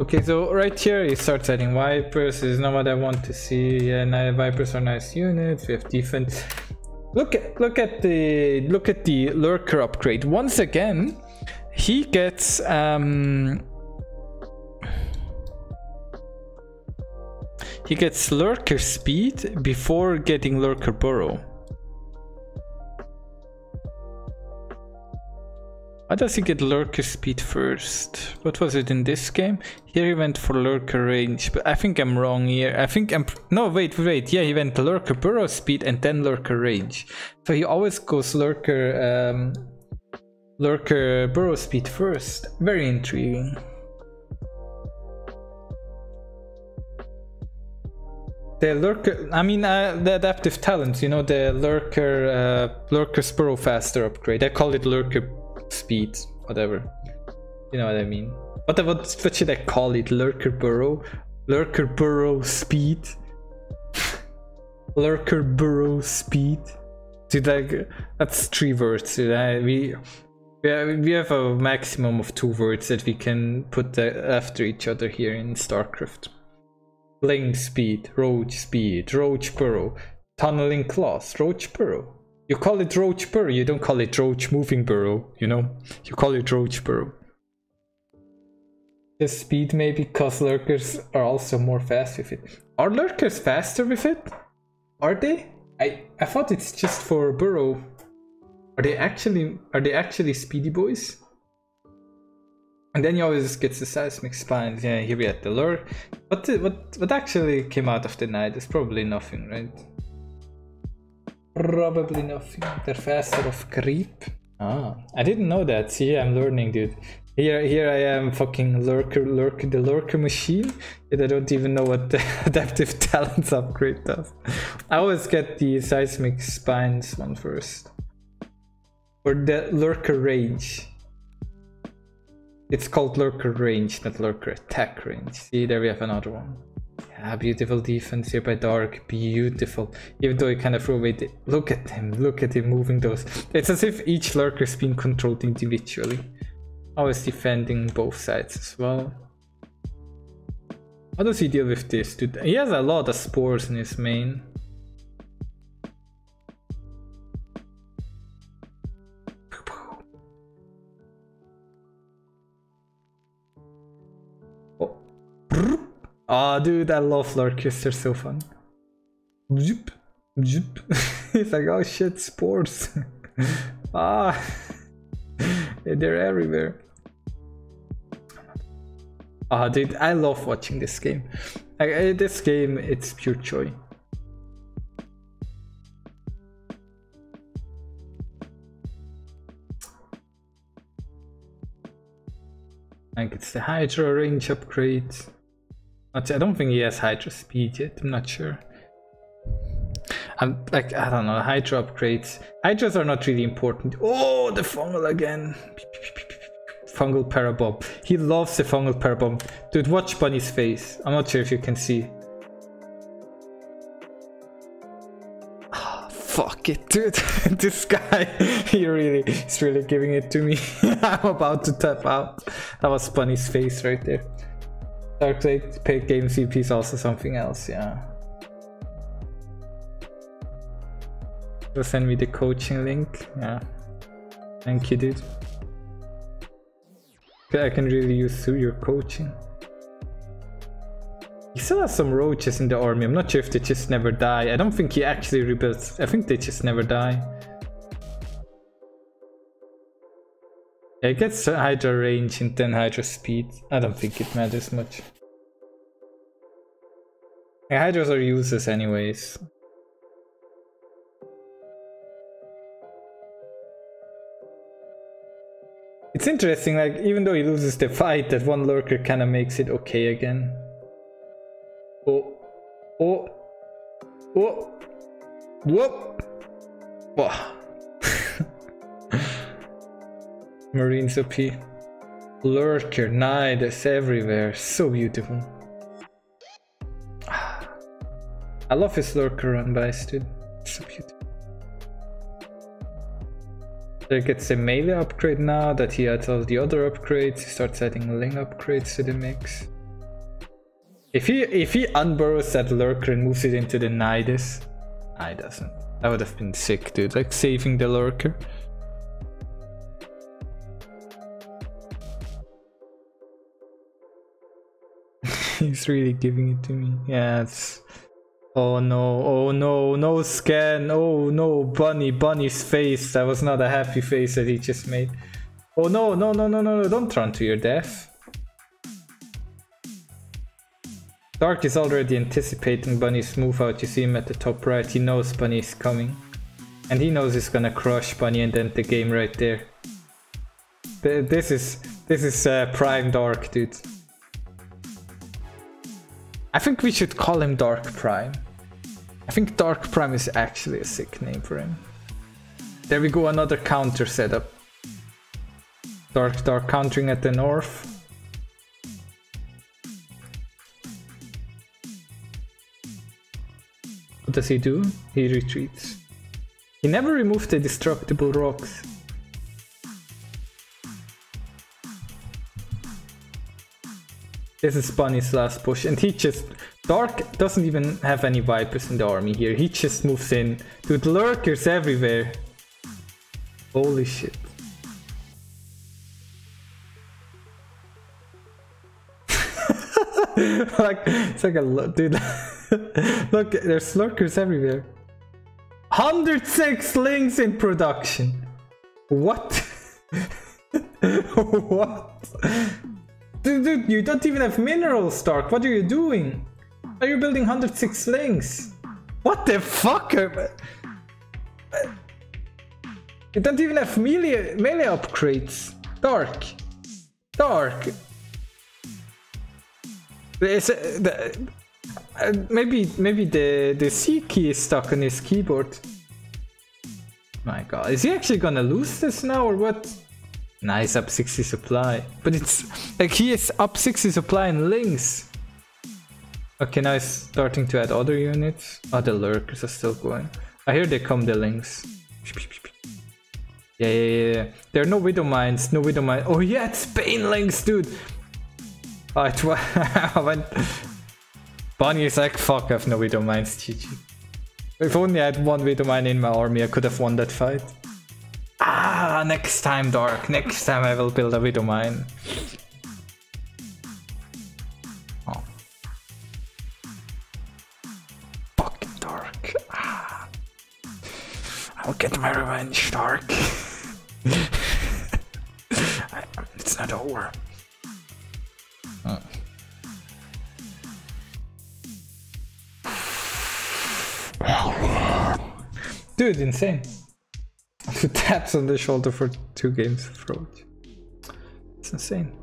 Okay, so right here he starts adding Vipers. This is not what I want to see. Yeah, Vipers are nice units. We have defense. Look at look at the look at the lurker upgrade. Once again, he gets um he gets lurker speed before getting lurker burrow. Why does he get lurker speed first? What was it in this game? Here he went for lurker range, but I think I'm wrong here. I think I'm... No, wait, wait. Yeah, he went lurker burrow speed and then lurker range. So he always goes lurker... Um, lurker burrow speed first. Very intriguing. The lurker, I mean uh, the adaptive talent, you know, the lurker, uh, lurker Spurrow faster upgrade. I call it lurker speed, whatever. You know what I mean? What what, what should I call it? Lurker burrow, lurker burrow speed, lurker burrow speed. Dude, like that's three words. Dude. I, we we we have a maximum of two words that we can put after each other here in StarCraft. Blink speed, roach speed, roach burrow, tunneling claws, roach burrow. You call it roach burrow, you don't call it roach moving burrow, you know? You call it roach burrow. The speed maybe, because lurkers are also more fast with it. Are lurkers faster with it? Are they? I, I thought it's just for burrow. Are they actually, are they actually speedy boys? And then you always get the seismic spines. Yeah, here we had the lurk. What, what, what actually came out of the night is probably nothing, right? Probably nothing. They're faster of creep. Ah, I didn't know that. See, I'm learning, dude. Here, here I am, fucking lurker, lurker, the lurker machine. And I don't even know what the adaptive talents upgrade does. I always get the seismic spines one first, or the lurker range. It's called lurker range, not lurker attack range. See, there we have another one. Yeah, beautiful defense here by Dark. Beautiful. Even though he kind of threw away the... Look at him. Look at him moving those. It's as if each lurker is being controlled individually. Always defending both sides as well. How does he deal with this, dude? He has a lot of spores in his main. Ah, oh, dude, I love lurkers, they're so fun. Zoop, zoop. It's like, oh shit, spores. Ah, they're everywhere. Ah, oh, dude, I love watching this game. Like, this game, it's pure joy. Like, it's the Hydra range upgrade. I don't think he has Hydra speed yet, I'm not sure. I'm like, I don't know, Hydra upgrades. Hydras are not really important. Oh, the fungal again. Fungal parabomb. He loves the fungal parabomb. Dude, watch Bunny's face. I'm not sure if you can see. Oh, fuck it, dude. This guy, he really is really giving it to me. I'm about to tap out. That was Bunny's face right there. Dark paid game C P is also something else, yeah. So send me the coaching link, yeah. Thank you, dude. I can really use your coaching. He still has some roaches in the army. I'm not sure if they just never die. I don't think he actually rebuilds. I think they just never die. Yeah, it gets Hydra range and then Hydra speed. I don't think it matters much. Yeah, Hydras are useless anyways. It's interesting, like, even though he loses the fight, that one lurker kinda makes it okay again. Oh. Oh. Oh. Whoop. Whoa. Marines O P. Lurker, nidus everywhere. So beautiful. I love his lurker run by dude. So beautiful. There gets the melee upgrade now that he adds all the other upgrades. He starts adding Ling upgrades to the mix. If he if he unburrows that lurker and moves it into the nidus. Nah, he doesn't. That would have been sick, dude. Like saving the lurker. He's really giving it to me. Yeah, it's... Oh no, oh no, no scan. Oh no, Bunny, Bunny's face. That was not a happy face that he just made. Oh no, no, no, no, no, no. Don't run to your death. Dark is already anticipating Bunny's move out. You see him at the top right. He knows Bunny is coming. And he knows he's gonna crush Bunny and end the game right there. This is... This is uh, prime Dark, dude. I think we should call him Dark Prime. I think Dark Prime is actually a sick name for him. There we go, another counter setup. Dark Dark countering at the north. What does he do? He retreats. He never removed the destructible rocks. This is Bunny's last push, and he just... Dark doesn't even have any Vipers in the army here. He just moves in. Dude, lurkers everywhere. Holy shit. Like, it's like a... Dude, look, there's lurkers everywhere. one hundred six links in production. What? What? Dude, dude, you don't even have minerals, Stark. What are you doing? Are you building one hundred six links? What the fuck? You don't even have melee, melee upgrades. Dark. Dark. Is it, the, uh, maybe maybe the, the C key is stuck on his keyboard. My god. Is he actually gonna lose this now or what? Nice, up sixty supply, but it's like he is up sixty supply in links. Okay, now he's starting to add other units. Oh, the lurkers are still going. I hear they come, the links. Yeah, yeah, yeah. There are no widow mines, no widow mines. Oh yeah, it's Spain links, dude. Oh, it was I went. Bunny is like, fuck, I have no widow mines, G G. If only I had one widow mine in my army, I could have won that fight. Ah, next time, Dark. Next time I will build a widow mine. Oh. Fucking Dark. Ah. I'll get my revenge, Dark. I, it's not over. Oh. Dude, insane. Two taps on the shoulder for two games of Roach. It's insane.